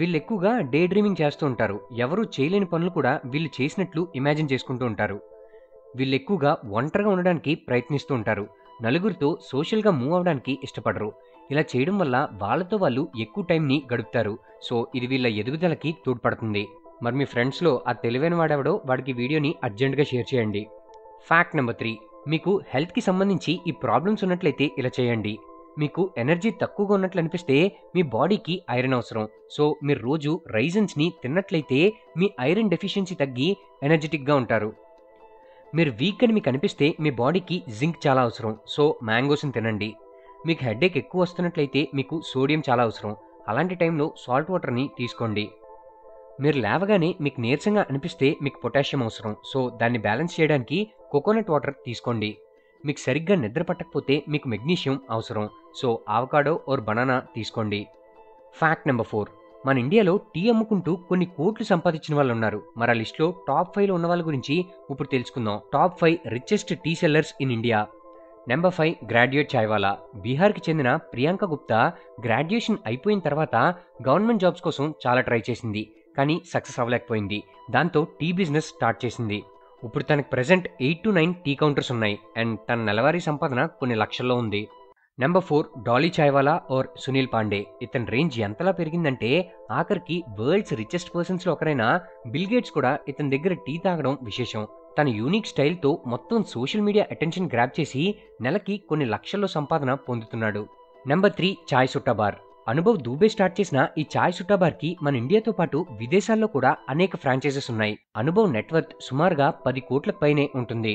వీళ్ళు ఎక్కువగా డే డ్రీమింగ్ చేస్తూ ఉంటారు. ఎవరూ చేయలేని పనులు కూడా వీళ్ళు చేసినట్లు ఇమాజిన్ చేసుకుంటూ ఉంటారు. వీళ్ళు ఎక్కువగా ఒంటరిగా ఉండడానికి ప్రయత్నిస్తూ ఉంటారు. నలుగురితో సోషల్గా మూవ్ అవడానికి ఇష్టపడరు. ఇలా చేయడం వల్ల వాళ్ళతో వాళ్ళు ఎక్కువ టైంని గడుపుతారు. సో ఇది వీళ్ళ ఎదుగుదలకి తోడ్పడుతుంది. మరి మీ ఫ్రెండ్స్లో ఆ తెలివైన వాడెవడో వాడికి వీడియోని అర్జెంటుగా షేర్ చేయండి. ఫ్యాక్ట్ నెంబర్ త్రీ, మీకు హెల్త్కి సంబంధించి ఈ ప్రాబ్లమ్స్ ఉన్నట్లయితే ఇలా చేయండి. మీకు ఎనర్జీ తక్కువగా ఉన్నట్లు అనిపిస్తే మీ బాడీకి ఐరన్ అవసరం. సో మీరు రోజు రైజన్స్ని తిన్నట్లయితే మీ ఐరన్ డెఫిషియన్సీ తగ్గి ఎనర్జెటిక్గా ఉంటారు. మీరు వీక్ అని మీకు అనిపిస్తే మీ బాడీకి జింక్ చాలా అవసరం. సో మ్యాంగోస్ని తినండి. మీకు హెడ్ఏక్ ఎక్కువ వస్తున్నట్లయితే మీకు సోడియం చాలా అవసరం. అలాంటి టైంలో సాల్ట్ వాటర్ని తీసుకోండి. మీరు లేవగానే మీకు నీరసంగా అనిపిస్తే మీకు పొటాషియం అవసరం. సో దాన్ని బ్యాలెన్స్ చేయడానికి కోకోనట్ వాటర్ తీసుకోండి. మీకు సరిగ్గా నిద్ర పట్టకపోతే మీకు మెగ్నీషియం అవసరం. సో ఆవకాడో ఆర్ బనానా తీసుకోండి. ఫ్యాక్ట్ నెంబర్ ఫోర్, మన ఇండియాలో టీ అమ్ముకుంటూ కొన్ని కోట్లు సంపాదించిన వాళ్ళు ఉన్నారు. మరి ఆ లిస్ట్లో టాప్ ఫైవ్లో ఉన్న వాళ్ళ గురించి ఇప్పుడు తెలుసుకుందాం. Top five richest tea sellers in India. Number five, graduate chaiwala. బీహార్కి చెందిన ప్రియాంక గుప్తా గ్రాడ్యుయేషన్ అయిపోయిన తర్వాత గవర్నమెంట్ జాబ్స్ కోసం చాలా ట్రై చేసింది, కానీ సక్సెస్ అవ్వలేకపోయింది. దాంతో టీ బిజినెస్ స్టార్ట్ చేసింది. ఇప్పుడు తనకు present eight to nine tea counters ఉన్నాయి అండ్ తన నెలవారీ సంపాదన కొన్ని లక్షల్లో ఉంది. Number four, Dolly chaiwala or Sunil Pandey. ఇతని రేంజ్ ఎంతలా పెరిగిందంటే ఆఖరికి వరల్డ్స్ రిచెస్ట్ పర్సన్స్లో ఒకరైన బిల్ గేట్స్ కూడా ఇతని దగ్గర టీ తాగడం విశేషం. తన యూనిక్ స్టైల్తో మొత్తం సోషల్ మీడియా అటెన్షన్ గ్రాబ్ చేసి నెలకి కొన్ని లక్షల్లో సంపాదన పొందుతున్నాడు. Number three, Chai Sutta bar. Anubhav Dubey start చేసిన ఈ చాయ్ సుట్టా బార్కి మన ఇండియాతో పాటు విదేశాల్లో కూడా అనేక ఫ్రాంచైజెస్ ఉన్నాయి. అనుభవ్ నెట్వర్త్ సుమారుగా పది కోట్ల పైనే ఉంటుంది.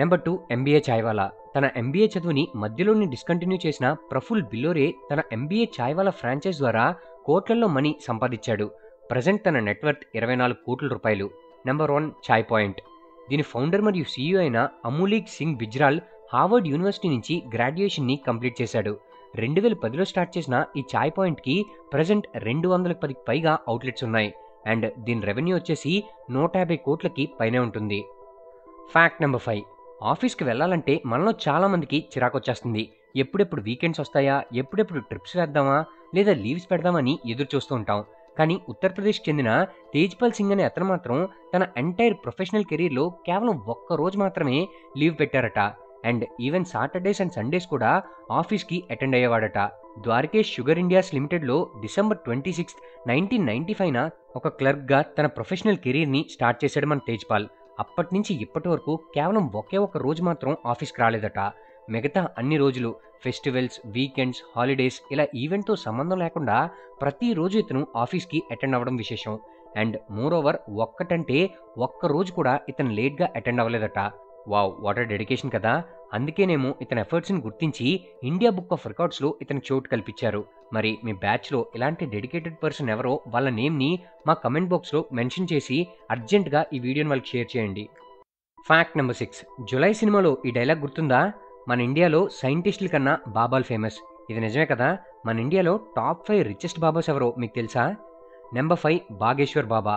Number two, MBA chaiwala. తన ఎంబీఏ చదువుని మధ్యలోనే డిస్కంటిన్యూ చేసిన ప్రఫుల్ బిల్లోరే తన ఎంబీఏ చాయ్వాలా ఫ్రాంచైజ్ ద్వారా కోట్లలో మనీ సంపాదించాడు. ప్రజెంట్ తన నెట్వర్త్ ఇరవై నాలుగు కోట్ల రూపాయలు. Number one, Chai point. దీని ఫౌండర్ మరియు సీఈఓ అయిన అమూలీక్ సింగ్ బిజ్రాల్ హార్వర్డ్ యూనివర్సిటీ నుంచి గ్రాడ్యుయేషన్ని కంప్లీట్ చేశాడు. రెండు వేల పదిలో స్టార్ట్ చేసిన ఈ చాయ్ పాయింట్కి ప్రజెంట్ రెండు వందల పదికి పైగా అవుట్లెట్స్ ఉన్నాయి అండ్ దీని రెవెన్యూ వచ్చేసి నూట యాభై కోట్లకి పైనే ఉంటుంది. ఫ్యాక్ట్ నెంబర్ ఫైవ్, ఆఫీస్కి వెళ్ళాలంటే మనలో చాలామందికి చిరాకు వచ్చేస్తుంది. ఎప్పుడెప్పుడు వీకెండ్స్ వస్తాయా, ఎప్పుడెప్పుడు ట్రిప్స్ వేద్దామా, లేదా లీవ్స్ పెడదామని ఎదురు చూస్తూ ఉంటాం. కానీ ఉత్తరప్రదేశ్కి చెందిన తేజ్పాల్ సింగ్ అనే అతను మాత్రం తన ఎంటైర్ ప్రొఫెషనల్ కెరీర్లో కేవలం ఒక్క రోజు మాత్రమే లీవ్ పెట్టారట and even Saturdays and Sundays కూడా ఆఫీస్కి అటెండ్ అయ్యేవాడట. ద్వారకేష్ షుగర్ ఇండియాస్ లిమిటెడ్లో December twenty sixth nineteen ninety ఫైవ్న ఒక క్లర్క్గా తన ప్రొఫెషనల్ కెరీర్ని స్టార్ట్ చేశాడు మన తేజ్పాల్. అప్పటి నుంచి ఇప్పటి వరకు కేవలం ఒకే ఒక రోజు మాత్రం ఆఫీస్కి రాలేదట. మిగతా అన్ని రోజులు ఫెస్టివల్స్, వీకెండ్స్, హాలిడేస్ ఇలా ఈవెంట్తో సంబంధం లేకుండా ప్రతిరోజు ఇతను ఆఫీస్కి అటెండ్ అవ్వడం విశేషం అండ్ మోర్ ఓవర్ ఒక్కటంటే ఒక్కరోజు కూడా ఇతను లేట్గా అటెండ్ అవ్వలేదట. వావ్, వాటర్ డెడికేషన్ కదా! అందుకేనేమో ఇతని ఎఫర్ట్స్ని గుర్తించి ఇండియా బుక్ ఆఫ్ రికార్డ్స్లో ఇతని చోటు కల్పించారు. మరి మీ బ్యాచ్లో ఇలాంటి డెడికేటెడ్ పర్సన్ ఎవరో వాళ్ళ నేమ్ని మా కమెంట్ బాక్స్లో మెన్షన్ చేసి అర్జెంటుగా ఈ వీడియోని వాళ్ళకి షేర్ చేయండి. ఫ్యాక్ట్ నెంబర్ సిక్స్, జులై సినిమాలో ఈ డైలాగ్ గుర్తుందా? మన ఇండియాలో సైంటిస్టుల కన్నా బాబాలు ఫేమస్. ఇది నిజమే కదా. మన ఇండియాలో టాప్ ఫైవ్ రిచెస్ట్ బాబాస్ ఎవరో మీకు తెలుసా? Number five Bageshwar Baba.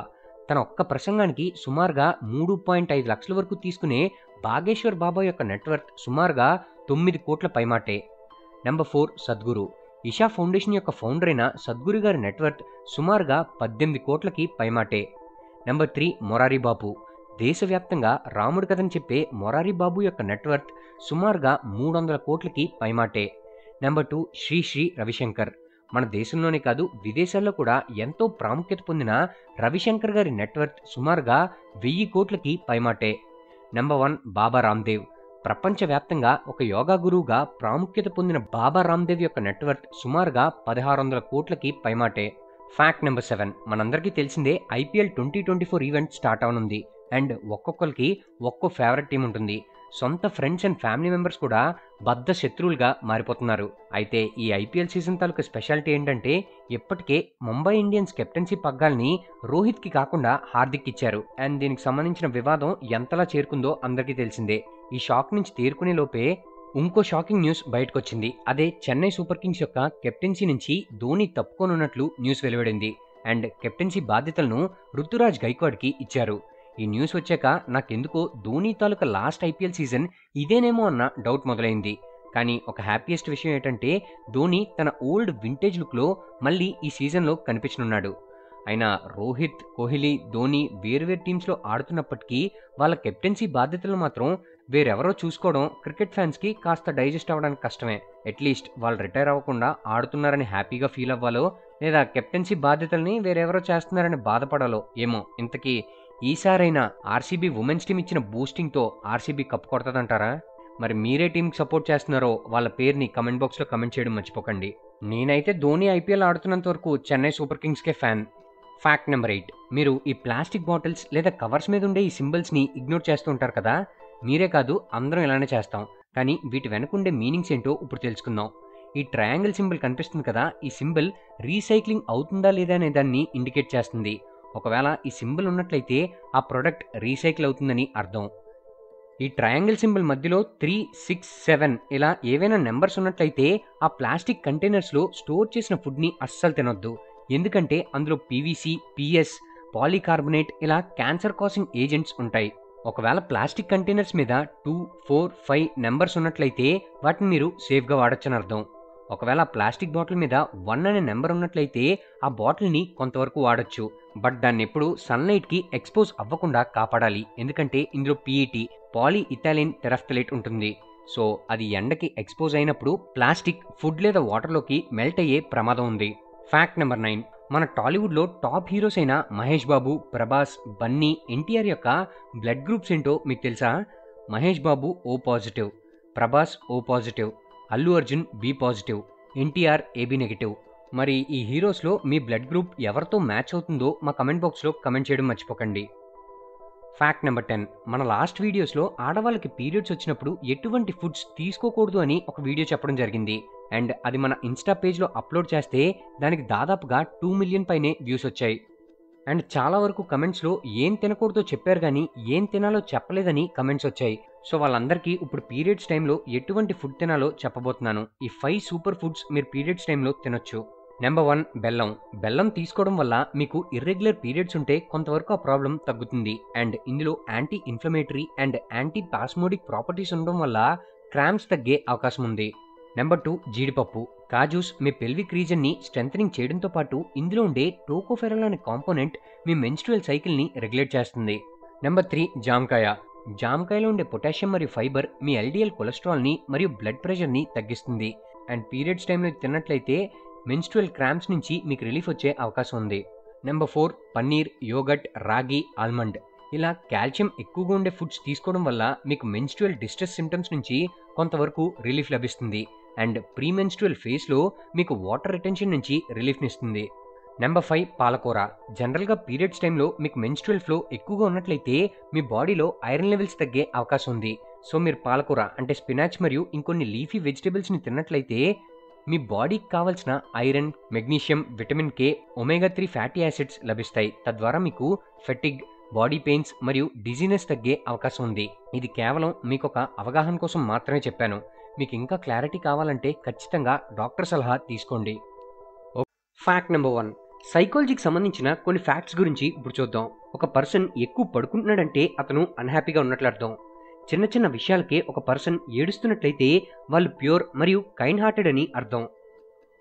తన ఒక్క ప్రసంగానికి సుమారుగా మూడు పాయింట్ ఐదు లక్షల వరకు తీసుకునే బాగేశ్వర్ బాబా యొక్క నెట్వర్త్ సుమారుగా తొమ్మిది కోట్ల పైమాటే. Number four Sadhguru. Isha foundation యొక్క ఫౌండర్ అయిన సద్గురు గారి నెట్వర్త్ సుమారుగా పద్దెనిమిది కోట్లకి పైమాటే. నెంబర్ త్రీ మొరారీ బాబు. దేశవ్యాప్తంగా రాముడి కథని చెప్పే మొరారీ బాబు యొక్క నెట్వర్త్ సుమారుగా మూడు వందల కోట్లకి పైమాటే. Number two Shri Shri Ravishankar. మన దేశంలోనే కాదు విదేశాల్లో కూడా ఎంతో ప్రాముఖ్యత పొందిన రవిశంకర్ గారి నెట్వర్త్ సుమారుగా వెయ్యి కోట్లకి పైమాటే. Number one Baba Ramdev. ప్రపంచవ్యాప్తంగా ఒక యోగా గురువుగా ప్రాముఖ్యత పొందిన బాబా రామ్దేవ్ యొక్క నెట్వర్త్ సుమారుగా పదహారు వందల కోట్లకి పైమాటే. ఫ్యాక్ట్ నెంబర్ సెవెన్, మనందరికీ తెలిసిందే IPL twenty twenty four event start అవనుంది అండ్ ఒక్కొక్కరికి ఒక్కో ఫేవరెట్ టీం ఉంటుంది. సొంత ఫ్రెండ్స్ అండ్ ఫ్యామిలీ మెంబర్స్ కూడా బద్ధ శత్రువులుగా మారిపోతున్నారు. అయితే ఈ ఐపీఎల్ సీజన్ తాలూకు స్పెషాలిటీ ఏంటంటే ఇప్పటికే ముంబై ఇండియన్స్ కెప్టెన్సీ పగ్గాల్ని రోహిత్కి కాకుండా హార్దిక్ ఇచ్చారు. అండ్ దీనికి సంబంధించిన వివాదం ఎంతలా చేరుకుందో అందరికీ తెలిసిందే. ఈ షాక్ నుంచి తేరుకునే లోపే ఇంకో షాకింగ్ న్యూస్ బయటకు వచ్చింది. అదే చెన్నై సూపర్ కింగ్స్ యొక్క కెప్టెన్సీ నుంచి ధోని తప్పుకోనున్నట్లు న్యూస్ వెలువడింది అండ్ కెప్టెన్సీ బాధ్యతలను ఋతురాజ్ గైక్వాడ్కి ఇచ్చారు. ఈ న్యూస్ వచ్చాక నాకెందుకో ధోని తాలూకా లాస్ట్ ఐపీఎల్ సీజన్ ఇదేనేమో అన్న డౌట్ మొదలైంది. కానీ ఒక హ్యాపీయెస్ట్ విషయం ఏంటంటే ధోని తన ఓల్డ్ వింటేజ్ లుక్లో మళ్ళీ ఈ సీజన్లో కనిపించనున్నాడు. అయినా రోహిత్, కోహ్లీ, ధోని వేరువేరు టీమ్స్లో ఆడుతున్నప్పటికీ వాళ్ళ కెప్టెన్సీ బాధ్యతలు మాత్రం వేరెవరో చూసుకోవడం క్రికెట్ ఫ్యాన్స్కి కాస్త డైజెస్ట్ అవ్వడానికి కష్టమే. అట్లీస్ట్ వాళ్ళు రిటైర్ అవ్వకుండా ఆడుతున్నారని హ్యాపీగా ఫీల్ అవ్వాలో లేదా కెప్టెన్సీ బాధ్యతల్ని వేరెవరో చేస్తున్నారని బాధపడాలో ఏమో. ఇంతకీ ఈసారైనా ఆర్సీబీ ఉమెన్స్ టీం ఇచ్చిన బూస్టింగ్తో ఆర్సీబీ కప్పు కొడతదంటారా? మరి మీరే టీంకి సపోర్ట్ చేస్తున్నారో వాళ్ళ పేరుని కమెంట్ బాక్స్లో కమెంట్ చేయడం మర్చిపోకండి. నేనైతే ధోని ఐపీఎల్ ఆడుతున్నంత వరకు చెన్నై సూపర్ కింగ్స్కే ఫ్యాన్. ఫ్యాక్ట్ నెంబర్ ఎయిట్, మీరు ఈ ప్లాస్టిక్ బాటిల్స్ లేదా కవర్స్ మీద ఉండే ఈ సింబల్స్ని ఇగ్నోర్ చేస్తూ ఉంటారు కదా. మీరే కాదు అందరం ఇలానే చేస్తాం. కానీ వీటి వెనకుండే మీనింగ్స్ ఏంటో ఇప్పుడు తెలుసుకుందాం. ఈ ట్రయాంగిల్ సింబల్ కనిపిస్తుంది కదా, ఈ సింబల్ రీసైక్లింగ్ అవుతుందా లేదా అనే దాన్ని ఇండికేట్ చేస్తుంది. ఒకవేళ ఈ సింబల్ ఉన్నట్లయితే ఆ ప్రోడక్ట్ రీసైకిల్ అవుతుందని అర్థం. ఈ ట్రయాంగిల్ సింబల్ మధ్యలో త్రీ సిక్స్ సెవెన్ ఇలా ఏవైనా నెంబర్స్ ఉన్నట్లయితే ఆ ప్లాస్టిక్ కంటైనర్స్లో స్టోర్ చేసిన ఫుడ్ని అస్సలు తినొద్దు. ఎందుకంటే అందులో పీవీసీ, పిఎస్, పాలీకార్బొనేట్ ఇలా క్యాన్సర్ కాసింగ్ ఏజెంట్స్ ఉంటాయి. ఒకవేళ ప్లాస్టిక్ కంటైనర్స్ మీద టూ ఫోర్ ఫైవ్ నెంబర్స్ ఉన్నట్లయితే వాటిని మీరు సేఫ్గా వాడొచ్చని అర్థం. ఒకవేళ ప్లాస్టిక్ బాటిల్ మీద వన్ అనే నెంబర్ ఉన్నట్లయితే ఆ బాటిల్ని కొంతవరకు వాడచ్చు. బట్ దాన్ని ఎప్పుడు సన్లైట్కి ఎక్స్పోజ్ అవ్వకుండా కాపాడాలి. ఎందుకంటే ఇందులో పీఈటీ, పాలీ ఇథైలిన్ టెరాఫ్థలేట్ ఉంటుంది. సో అది ఎండకి ఎక్స్పోజ్ అయినప్పుడు ప్లాస్టిక్ ఫుడ్ లేదా వాటర్లోకి మెల్ట్ అయ్యే ప్రమాదం ఉంది. ఫ్యాక్ట్ నెంబర్ నైన్, మన టాలీవుడ్లో టాప్ హీరోస్ అయిన మహేష్ బాబు, ప్రభాస్, బన్నీ, ఎన్టీఆర్ యొక్క బ్లడ్ గ్రూప్స్ ఏంటో మీకు తెలుసా? Mahesh Babu O positive, Prabhas O positive, Allu Arjun B positive, NTR AB negative. మరి ఈ హీరోస్లో మీ బ్లడ్ గ్రూప్ ఎవరితో మ్యాచ్ అవుతుందో మా కమెంట్ బాక్స్లో కమెంట్ చేయడం మర్చిపోకండి. ఫ్యాక్ట్ నెంబర్ టెన్, మన లాస్ట్ వీడియోస్లో ఆడవాళ్ళకి పీరియడ్స్ వచ్చినప్పుడు ఎటువంటి ఫుడ్స్ తీసుకోకూడదు అని ఒక వీడియో చెప్పడం జరిగింది అండ్ అది మన ఇన్స్టా పేజ్లో అప్లోడ్ చేస్తే దానికి దాదాపుగా టూ మిలియన్ పైనే వ్యూస్ వచ్చాయి. అండ్ చాలా వరకు కమెంట్స్లో ఏం తినకూడదో చెప్పారు కానీ ఏం తినాలో చెప్పలేదని కమెంట్స్ వచ్చాయి. సో వాళ్ళందరికీ ఇప్పుడు పీరియడ్స్ టైంలో ఎటువంటి ఫుడ్ తినాలో చెప్పబోతున్నాను. ఈ ఫైవ్ సూపర్ ఫుడ్స్ మీరు పీరియడ్స్ టైంలో తినొచ్చు. నెంబర్ వన్ బెల్లం. బెల్లం తీసుకోవడం వల్ల మీకు ఇర్రెగ్యులర్ పీరియడ్స్ ఉంటే కొంతవరకు ఆ ప్రాబ్లం తగ్గుతుంది అండ్ ఇందులో anti inflammatory and anti spasmodic properties ఉండడం వల్ల క్రాంప్స్ తగ్గే అవకాశం ఉంది. నెంబర్ టూ జీడిపప్పు. కాజూస్ మీ పెల్విక్ రీజన్ని స్ట్రెంథనింగ్ చేయడంతో పాటు ఇందులో ఉండే టోకోఫెరాల్ అనే కాంపోనెంట్ మీ మెన్స్ట్రువల్ సైకిల్ని రెగ్యులేట్ చేస్తుంది. నెంబర్ త్రీ జామకాయ. జామకాయలో ఉండే పొటాషియం మరియు ఫైబర్ మీ ఎల్డీఎల్ కొలెస్ట్రాల్ని మరియు బ్లడ్ ప్రెషర్ని తగ్గిస్తుంది అండ్ పీరియడ్స్ టైంలో తిన్నట్లయితే మెన్స్ట్రువల్ క్రాంప్స్ నుంచి మీకు రిలీఫ్ వచ్చే అవకాశం ఉంది. Number four paneer, yoghurt, ragi, almond ఇలా కాల్షియం ఎక్కువగా ఉండే ఫుడ్స్ తీసుకోవడం వల్ల మీకు మెన్స్ట్రువల్ డిస్ట్రెస్ సిమ్టమ్స్ నుంచి కొంతవరకు రిలీఫ్ లభిస్తుంది అండ్ ప్రీ మెన్స్ట్రువల్ ఫేజ్లో మీకు వాటర్ రిటెన్షన్ నుంచి రిలీఫ్ని ఇస్తుంది. నెంబర్ ఫైవ్ పాలకూర. జనరల్గా పీరియడ్స్ టైంలో మీకు మెన్స్ట్రువల్ ఫ్లో ఎక్కువగా ఉన్నట్లయితే మీ బాడీలో ఐరన్ లెవెల్స్ తగ్గే అవకాశం ఉంది. సో మీరు పాలకూర అంటే స్పినాచ్ మరియు ఇంకొన్ని లీఫీ వెజిటేబుల్స్ని తిన్నట్లయితే మీ బాడీకి కావాల్సిన iron, magnesium, vitamin K, omega three fatty acids లభిస్తాయి. తద్వారా మీకు ఫెటిగ్, బాడీ పెయిన్స్ మరియు డిజీనెస్ తగ్గే అవకాశం ఉంది. ఇది కేవలం మీకు ఒక అవగాహన కోసం మాత్రమే చెప్పాను. మీకు ఇంకా క్లారిటీ కావాలంటే ఖచ్చితంగా డాక్టర్ సలహా తీసుకోండి. ఫ్యాక్ట్ నెంబర్ వన్, సైకాలజీకి సంబంధించిన కొన్ని ఫ్యాక్ట్స్ గురించి ఇప్పుడు చూద్దాం. ఒక పర్సన్ ఎక్కువ పడుకుంటున్నాడంటే అతను అన్హ్యాపీగా ఉన్నట్లు అర్థం. చిన్న చిన్న విషయాలకే ఒక పర్సన్ ఏడుస్తున్నట్లయితే వాళ్ళు ప్యూర్ మరియు కైండ్ హార్టెడ్ అని అర్థం.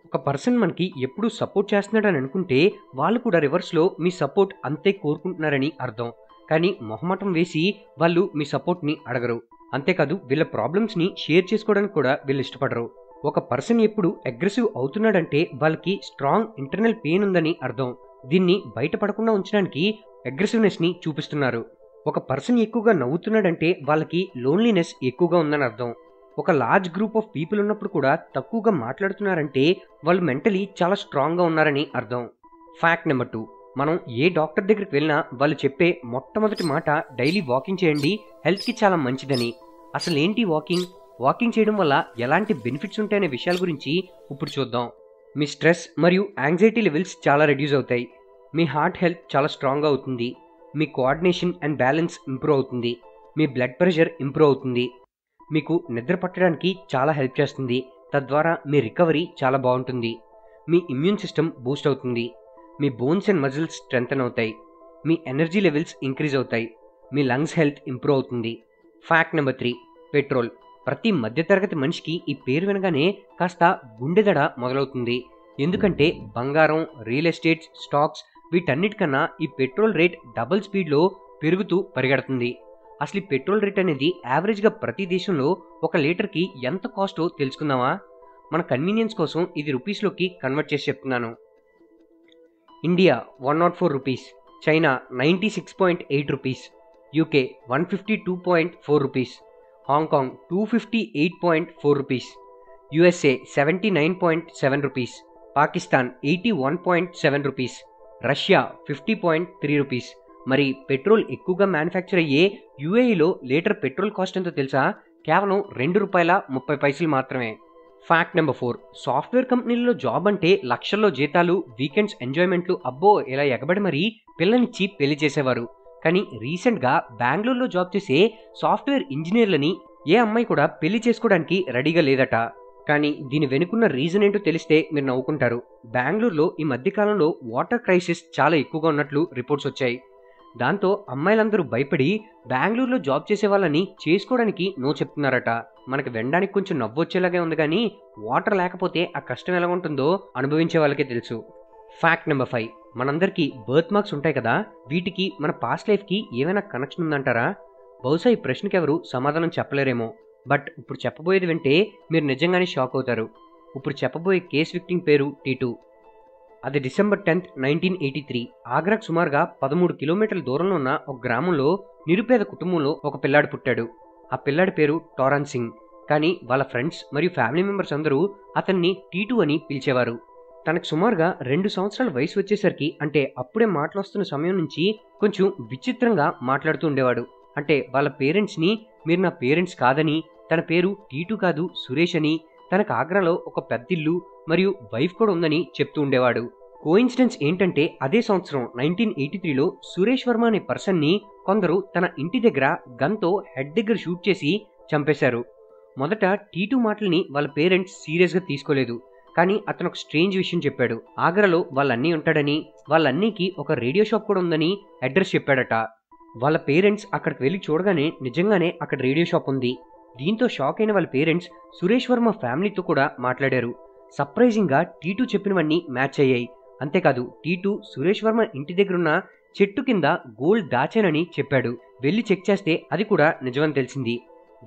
ఒక పర్సన్ మనకి ఎప్పుడూ సపోర్ట్ చేస్తున్నాడని అనుకుంటే వాళ్ళు కూడా రివర్స్లో మీ సపోర్ట్ అంతే కోరుకుంటున్నారని అర్థం. కానీ మొహమాటం వేసి వాళ్ళు మీ సపోర్ట్ని అడగరు. అంతేకాదు వీళ్ళ ప్రాబ్లమ్స్ని షేర్ చేసుకోవడానికి కూడా వీళ్ళు ఇష్టపడరు. ఒక పర్సన్ ఎప్పుడు అగ్రెసివ్ అవుతున్నాడంటే వాళ్ళకి స్ట్రాంగ్ ఇంటర్నల్ పెయిన్ ఉందని అర్థం. దీన్ని బయటపడకుండా ఉంచడానికి అగ్రెసివ్నెస్ని చూపిస్తున్నారు. ఒక పర్సన్ ఎక్కువగా నవ్వుతున్నాడంటే వాళ్ళకి లోన్లీనెస్ ఎక్కువగా ఉందని అర్థం. ఒక లార్జ్ గ్రూప్ ఆఫ్ పీపుల్ ఉన్నప్పుడు కూడా తక్కువగా మాట్లాడుతున్నారంటే వాళ్ళు మెంటలీ చాలా స్ట్రాంగ్గా ఉన్నారని అర్థం. ఫ్యాక్ట్ నెంబర్ టూ, మనం ఏ డాక్టర్ దగ్గరికి వెళ్ళినా వాళ్ళు చెప్పే మొట్టమొదటి మాట డైలీ వాకింగ్ చేయండి, హెల్త్కి చాలా మంచిదని. అసలు ఏంటి వాకింగ్? వాకింగ్ చేయడం వల్ల ఎలాంటి బెనిఫిట్స్ ఉంటాయనే విషయాల గురించి ఇప్పుడు చూద్దాం. మీ స్ట్రెస్ మరియు యాంగ్జైటీ లెవెల్స్ చాలా రెడ్యూస్ అవుతాయి. మీ హార్ట్ హెల్త్ చాలా స్ట్రాంగ్గా అవుతుంది. మీ కోఆర్డినేషన్ అండ్ బ్యాలెన్స్ ఇంప్రూవ్ అవుతుంది. మీ బ్లడ్ ప్రెషర్ ఇంప్రూవ్ అవుతుంది. మీకు నిద్ర పట్టడానికి చాలా హెల్ప్ చేస్తుంది. తద్వారా మీ రికవరీ చాలా బాగుంటుంది. మీ ఇమ్యూన్ సిస్టమ్ బూస్ట్ అవుతుంది. మీ బోన్స్ అండ్ మజిల్స్ స్ట్రెంథన్ అవుతాయి. మీ ఎనర్జీ లెవెల్స్ ఇంక్రీజ్ అవుతాయి. మీ లంగ్స్ హెల్త్ ఇంప్రూవ్ అవుతుంది. Fact number three, petrol. ప్రతి మధ్యతరగతి మనిషికి ఈ పేరు వినగానే కాస్త గుండెదడ మొదలవుతుంది. ఎందుకంటే బంగారం, రియల్ ఎస్టేట్స్, స్టాక్స్ వీటన్నిటికన్నా ఈ పెట్రోల్ రేట్ డబుల్ స్పీడ్లో పెరుగుతూ పరిగెడుతుంది. అసలు ఈ పెట్రోల్ రేట్ అనేది యావరేజ్గా ప్రతి దేశంలో ఒక లీటర్కి ఎంత కాస్టో తెలుసుకుందామా? మన కన్వీనియన్స్ కోసం ఇది రూపీస్లోకి కన్వర్ట్ చేసి చెప్తున్నాను. India one nought four rupees, China ninety six point eight rupees, UK one fifty two point four rupees, Hong Kong two fifty eight point four rupees, USA seventy nine point seven rupees, Pakistan eighty one point seven rupees, Russia fifty point three rupees. మరి petrol ఎక్కువగా manufacture అయ్యే యూఏఈలో litre petrol cost ఎంతో తెలుసా? కేవలం రెండు రూపాయల ముప్పై పైసలు మాత్రమే. ఫ్యాక్ట్ నెంబర్ ఫోర్, సాఫ్ట్వేర్ కంపెనీల్లో జాబ్ అంటే లక్షల్లో జీతాలు, వీకెండ్స్ ఎంజాయ్మెంట్లు, అబ్బో ఇలా ఎగబడి మరీ పిల్లనిచ్చి పెళ్లి చేసేవారు. కానీ రీసెంట్గా బెంగళూరులో జాబ్ చేసే సాఫ్ట్వేర్ ఇంజనీర్లని ఏ అమ్మాయి కూడా పెళ్లి చేసుకోవడానికి రెడీగా లేదట. కానీ దీని వెనుకున్న రీజన్ ఏంటో తెలిస్తే మీరు నవ్వుకుంటారు. బెంగళూరులో ఈ మధ్యకాలంలో వాటర్ క్రైసిస్ చాలా ఎక్కువగా ఉన్నట్లు రిపోర్ట్స్ వచ్చాయి. దాంతో అమ్మాయిలందరూ భయపడి బెంగళూరులో జాబ్ చేసే వాళ్ళని చేసుకోవడానికి నో చెప్తున్నారట. మనకి వినడానికి కొంచెం నవ్వు వచ్చేలాగే ఉంది, కానీ వాటర్ లేకపోతే ఆ కష్టం ఎలా ఉంటుందో అనుభవించే వాళ్ళకే తెలుసు. ఫ్యాక్ట్ నెంబర్ ఫైవ్, మనందరికీ బర్త్ మార్క్స్ ఉంటాయి కదా, వీటికి మన పాస్ట్ లైఫ్కి ఏమైనా కనెక్షన్ ఉందంటారా? బహుశా ఈ ప్రశ్నకి ఎవరు సమాధానం చెప్పలేరేమో. బట్ ఇప్పుడు చెప్పబోయేది వింటే మీరు నిజంగానే షాక్ అవుతారు. ఇప్పుడు చెప్పబోయే కేస్ విక్టిమ్ పేరు టీటు. అది December tenth nineteen eighty three ఆగ్రాకు సుమారుగా పదమూడు కిలోమీటర్ల దూరంలో ఉన్న ఒక గ్రామంలో నిరుపేద కుటుంబంలో ఒక పిల్లాడు పుట్టాడు. ఆ పిల్లాడి పేరు టోరాన్ సింగ్. కానీ వాళ్ళ ఫ్రెండ్స్ మరియు ఫ్యామిలీ మెంబర్స్ అందరూ అతన్ని టీటు అని పిలిచేవారు. తనకు సుమారుగా రెండు సంవత్సరాల వయసు వచ్చేసరికి, అంటే అప్పుడే మాటలు వస్తున్న సమయం నుంచి కొంచెం విచిత్రంగా మాట్లాడుతూ ఉండేవాడు. అంటే వాళ్ళ పేరెంట్స్ని మీరు నా పేరెంట్స్ కాదని, తన పేరు టీటు కాదు సురేష్ అని, తనకు ఆగ్రాలో ఒక పెద్దిల్లు మరియు వైఫ్ కూడా ఉందని చెప్తూ ఉండేవాడు. కోఇన్సిడెన్స్ ఏంటంటే అదే సంవత్సరం నైన్టీన్ ఎయిటీ త్రీలో సురేష్ వర్మ అనే పర్సన్ని కొందరు తన ఇంటి దగ్గర గన్తో హెడ్ దగ్గర షూట్ చేసి చంపేశారు. మొదట టీటు మాటల్ని వాళ్ళ పేరెంట్స్ సీరియస్గా తీసుకోలేదు. కానీ అతను ఒక స్ట్రేంజ్ విషయం చెప్పాడు. ఆగ్రాలో వాళ్ళ అన్నీ ఉంటాడని, వాళ్ళ అన్నీకి ఒక రేడియో షాప్ కూడా ఉందని అడ్రస్ చెప్పాడట. వాళ్ళ పేరెంట్స్ అక్కడికి వెళ్ళి చూడగానే నిజంగానే అక్కడ రేడియో షాప్ ఉంది. దీంతో షాక్ అయిన వాళ్ళ పేరెంట్స్ సురేష్ వర్మ ఫ్యామిలీతో కూడా మాట్లాడారు. సర్ప్రైజింగ్గా టీటు చెప్పినవన్నీ మ్యాచ్ అయ్యాయి. అంతేకాదు టీటు సురేష్ వర్మ ఇంటి దగ్గరున్న చెట్టు కింద గోల్డ్ దాచానని చెప్పాడు. వెళ్ళి చెక్ చేస్తే అది కూడా నిజమని తెలిసింది.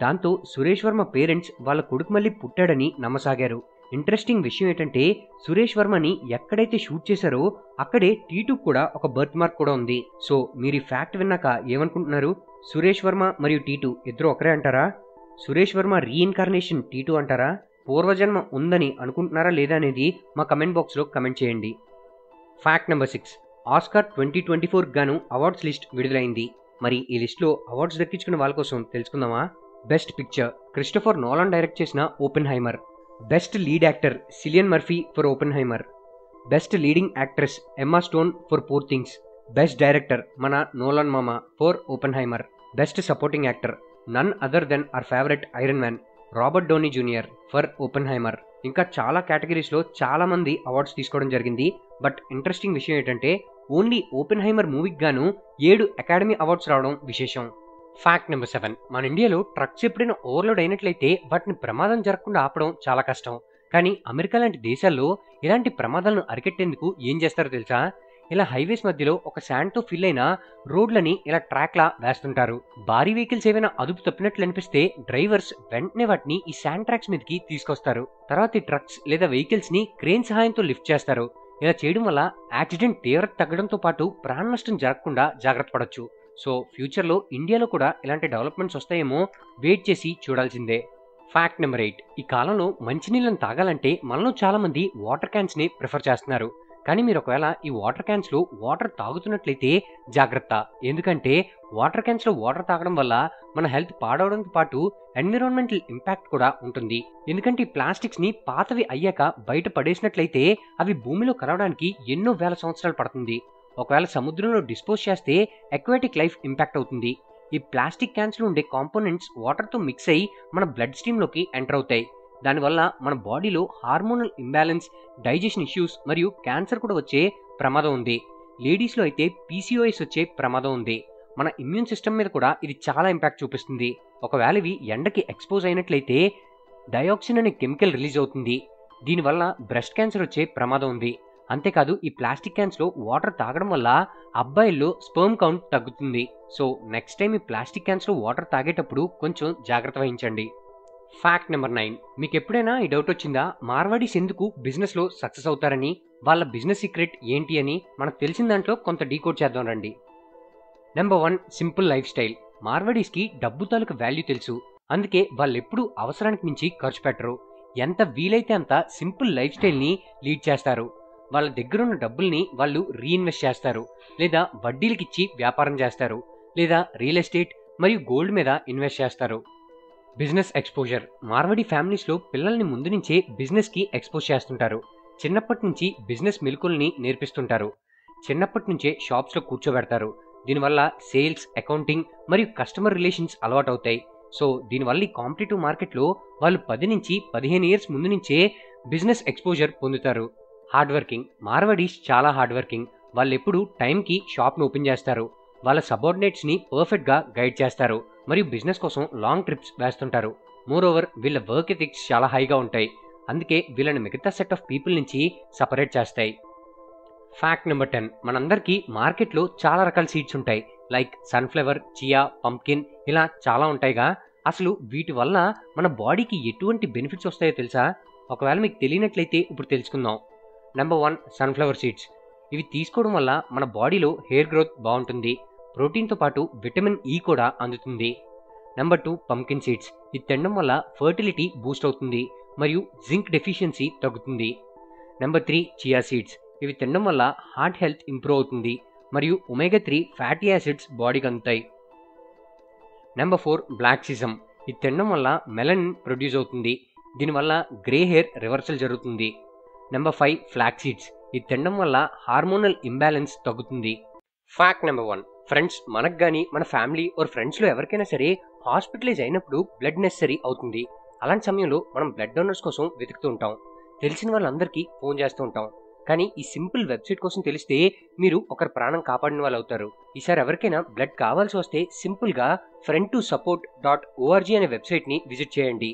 దాంతో సురేష్ వర్మ పేరెంట్స్ వాళ్ళ కొడుకు మళ్ళీ పుట్టాడని నమ్మసాగారు. ఇంట్రెస్టింగ్ విషయం ఏంటంటే సురేష్ వర్మని ఎక్కడైతే షూట్ చేశారో అక్కడే టీటు కూడా ఒక బర్త్ మార్క్ కూడా ఉంది. సో మీరు ఈ ఫ్యాక్ట్ విన్నాక ఏమనుకుంటున్నారు? సురేష్ వర్మ మరియు టీటు ఇద్దరు ఒకరే అంటారా? సురేష్ వర్మ రీఇన్కార్నేషన్ టీటు అంటారా? పూర్వజన్మ ఉందని అనుకుంటున్నారా లేదా అనేది మా కమెంట్ బాక్స్లో కమెంట్ చేయండి. Fact number six, Oscar twenty twenty ఫోర్కి గాను అవార్డ్స్ లిస్ట్ విడుదలైంది. మరి ఈ లిస్ట్లో అవార్డ్స్ దక్కించుకున్న వాళ్ళ కోసం తెలుసుకుందామా? Best picture Christopher Nolan direct చేసిన Oppenheimer. Best lead actor Cillian Murphy for Oppenheimer. Best leading actress Emma Stone for poor things. Best director మన నోలన్ మామ for Oppenheimer. Best supporting actor none other than our favourite Iron Man Robert Downey junior for Oppenheimer. ఇంకా చాలా కేటగిరీస్లో చాలామంది awards తీసుకోవడం జరిగింది. But interesting విషయం ఏంటంటే only Oppenheimer మూవీకి గాను ఏడు అకాడమీ అవార్డ్స్ రావడం విశేషం. ఫ్యాక్ట్ నెంబర్ సెవెన్, మన ఇండియాలో ట్రక్స్ ఎప్పుడైనా ఓవర్లోడ్ అయినట్లయితే వాటిని ప్రమాదం జరగకుండా ఆపడం చాలా కష్టం. కానీ అమెరికా లాంటి దేశాల్లో ఇలాంటి ప్రమాదాలను అరికెట్టేందుకు ఏం చేస్తారో తెలుసా? ఇలా హైవేస్ మధ్యలో ఒక శాండ్తో ఫిల్ అయిన రోడ్లని ఇలా ట్రాక్లా వేస్తుంటారు. భారీ వెహికల్స్ ఏవైనా అదుపు తప్పినట్లు అనిపిస్తే డ్రైవర్స్ వెంటనే వాటిని ఈ శాండ్ ట్రాక్స్ మీదకి తీసుకొస్తారు. తర్వాత ఈ ట్రక్స్ లేదా వెహికల్స్ని క్రేన్ సహాయంతో లిఫ్ట్ చేస్తారు. ఇలా చేయడం వల్ల యాక్సిడెంట్ తీవ్రత తగ్గడంతో పాటు ప్రాణ నష్టం జరగకుండా జాగ్రత్త పడవచ్చు. సో ఫ్యూచర్లో ఇండియాలో కూడా ఇలాంటి డెవలప్మెంట్స్ వస్తాయేమో, వెయిట్ చేసి చూడాల్సిందే. ఫ్యాక్ట్ నెంబర్ ఎయిట్, ఈ కాలంలో మంచినీళ్ళని తాగాలంటే మనలో చాలామంది వాటర్ క్యాన్స్ని ప్రిఫర్ చేస్తున్నారు. కానీ మీరు ఒకవేళ ఈ వాటర్ క్యాన్స్లో వాటర్ తాగుతున్నట్లయితే జాగ్రత్త. ఎందుకంటే వాటర్ క్యాన్స్లో వాటర్ తాగడం వల్ల మన హెల్త్ పాడవడంతో పాటు ఎన్విరాన్మెంటల్ ఇంపాక్ట్ కూడా ఉంటుంది. ఎందుకంటే ఈ ప్లాస్టిక్స్ని పాతవి అయ్యాక బయట పడేసినట్లయితే అవి భూమిలో కలవడానికి ఎన్నో వేల సంవత్సరాలు పడుతుంది. ఒకవేళ సముద్రంలో డిస్పోజ్ చేస్తే అక్వాటిక్ లైఫ్ ఇంపాక్ట్ అవుతుంది. ఈ ప్లాస్టిక్ క్యాన్స్లో ఉండే కాంపోనెంట్స్ వాటర్తో మిక్స్ అయ్యి మన బ్లడ్ స్ట్రీమ్లోకి ఎంటర్ అవుతాయి. దానివల్ల మన బాడీలో హార్మోనల్ ఇంబ్యాలెన్స్, డైజెషన్ ఇష్యూస్ మరియు క్యాన్సర్ కూడా వచ్చే ప్రమాదం ఉంది. లేడీస్లో అయితే పీసీఓఎస్ వచ్చే ప్రమాదం ఉంది. మన ఇమ్యూన్ సిస్టమ్ మీద కూడా ఇది చాలా ఇంపాక్ట్ చూపిస్తుంది. ఒకవేళ ఇవి ఎండకి ఎక్స్పోజ్ అయినట్లయితే డయాక్సిన్ అనే కెమికల్ రిలీజ్ అవుతుంది. దీనివల్ల బ్రెస్ట్ క్యాన్సర్ వచ్చే ప్రమాదం ఉంది. అంతేకాదు ఈ ప్లాస్టిక్ క్యాన్స్లో వాటర్ తాగడం వల్ల అబ్బాయిల్లో స్పర్మ్ కౌంట్ తగ్గుతుంది. సో నెక్స్ట్ టైం ఈ ప్లాస్టిక్ క్యాన్స్లో వాటర్ తాగేటప్పుడు కొంచెం జాగ్రత్త వహించండి. ఫ్యాక్ట్ నెంబర్ నైన్, మీకు ఎప్పుడైనా ఈ డౌట్ వచ్చిందా మార్వాడీస్ ఎందుకు బిజినెస్లో సక్సెస్ అవుతారని, వాళ్ళ బిజినెస్ సీక్రెట్ ఏంటి అని? మనకు తెలిసిన దాంట్లో కొంత డీకోడ్ చేద్దాం రండి. Number one, simple lifestyle. మార్వాడీస్కి డబ్బు తాలూకు వాల్యూ తెలుసు, అందుకే వాళ్ళు ఎప్పుడూ అవసరానికి మించి ఖర్చు పెట్టరు. ఎంత వీలైతే అంత సింపుల్ లైఫ్ స్టైల్ని లీడ్ చేస్తారు. వాళ్ళ దగ్గరున్న డబ్బుల్ని వాళ్ళు రీఇన్వెస్ట్ చేస్తారు, లేదా వడ్డీలకిచ్చి వ్యాపారం చేస్తారు, లేదా రియల్ ఎస్టేట్ మరియు గోల్డ్ మీద ఇన్వెస్ట్ చేస్తారు. Business exposure. మార్వాడి ఫ్యామిలీస్లో పిల్లల్ని ముందు నుంచే బిజినెస్కి ఎక్స్పోజ్ చేస్తుంటారు. చిన్నప్పటి నుంచి బిజినెస్ మెలకువల్ని నేర్పిస్తుంటారు. చిన్నప్పటి నుంచే షాప్స్లో కూర్చోబెడతారు. దీనివల్ల సేల్స్, అకౌంటింగ్ మరియు కస్టమర్ రిలేషన్స్ అలవాటు అవుతాయి. సో దీనివల్ల ఈ కాంపిటేటివ్ మార్కెట్లో వాళ్ళు పది నుంచి పదిహేను ఇయర్స్ ముందు నుంచే బిజినెస్ ఎక్స్పోజర్ పొందుతారు. Hard working. మార్వాడీస్ చాలా హార్డ్ వర్కింగ్. వాళ్ళు ఎప్పుడు టైంకి షాప్ను ఓపెన్ చేస్తారు. వాళ్ళ సబార్డినేట్స్ని పర్ఫెక్ట్గా గైడ్ చేస్తారు మరియు బిజినెస్ కోసం లాంగ్ ట్రిప్స్ వేస్తుంటారు. మోర్ ఓవర్ వీళ్ళ వర్క్ ఎథిక్స్ చాలా హైగా ఉంటాయి, అందుకే వీళ్ళని మిగతా సెట్ ఆఫ్ పీపుల్ నుంచి సపరేట్ చేస్తాయి. ఫ్యాక్ట్ నెంబర్ టెన్, మనందరికీ మార్కెట్లో చాలా రకాల సీడ్స్ ఉంటాయి. లైక్ సన్ఫ్లవర్, చియా, పంప్కిన్ ఇలా చాలా ఉంటాయిగా. అసలు వీటి వల్ల మన బాడీకి ఎటువంటి బెనిఫిట్స్ వస్తాయో తెలుసా? ఒకవేళ మీకు తెలియనట్లయితే ఇప్పుడు తెలుసుకుందాం. Number one, sunflower seeds. ఇవి తీసుకోవడం వల్ల మన బాడీలో హెయిర్ గ్రోత్ బాగుంటుంది. ప్రోటీన్తో పాటు విటమిన్ ఈ కూడా అందుతుంది. Number two, pumpkin seeds. ఇది తినడం వల్ల ఫర్టిలిటీ బూస్ట్ అవుతుంది మరియు జింక్ డెఫిషియన్సీ తగ్గుతుంది. Number three, chia seeds. ఇవి తినడం వల్ల హార్ట్ హెల్త్ ఇంప్రూవ్ అవుతుంది మరియు ఒమేగా త్రీ ఫ్యాటీ యాసిడ్స్ బాడీకి అందుతాయి. Number four, black sesame. ఇది తినడం వల్ల మెలనిన్ ప్రొడ్యూస్ అవుతుంది. దీనివల్ల గ్రే హెయిర్ రివర్సల్ జరుగుతుంది. Number five, flax seeds. ఇది తినడం వల్ల హార్మోనల్ ఇంబ్యాలెన్స్ తగ్గుతుంది. ఫ్యాక్ట్ నెంబర్ వన్, ఫ్రెండ్స్, మనకు కానీ మన ఫ్యామిలీ ఆర్ ఫ్రెండ్స్లో ఎవరికైనా సరే హాస్పిటలైజ్ అయినప్పుడు బ్లడ్ నెసరీ అవుతుంది. అలాంటి సమయంలో మనం బ్లడ్ డోనర్స్ కోసం వెతుకుతూ ఉంటాం, తెలిసిన వాళ్ళందరికీ ఫోన్ చేస్తూ ఉంటాం. కానీ ఈ సింపుల్ వెబ్సైట్ కోసం తెలిస్తే మీరు ఒకరి ప్రాణం కాపాడిన వాళ్ళు అవుతారు. ఈసారి ఎవరికైనా బ్లడ్ కావాల్సి వస్తే సింపుల్గా friend to support dot ORG అనే వెబ్సైట్ని విజిట్ చేయండి.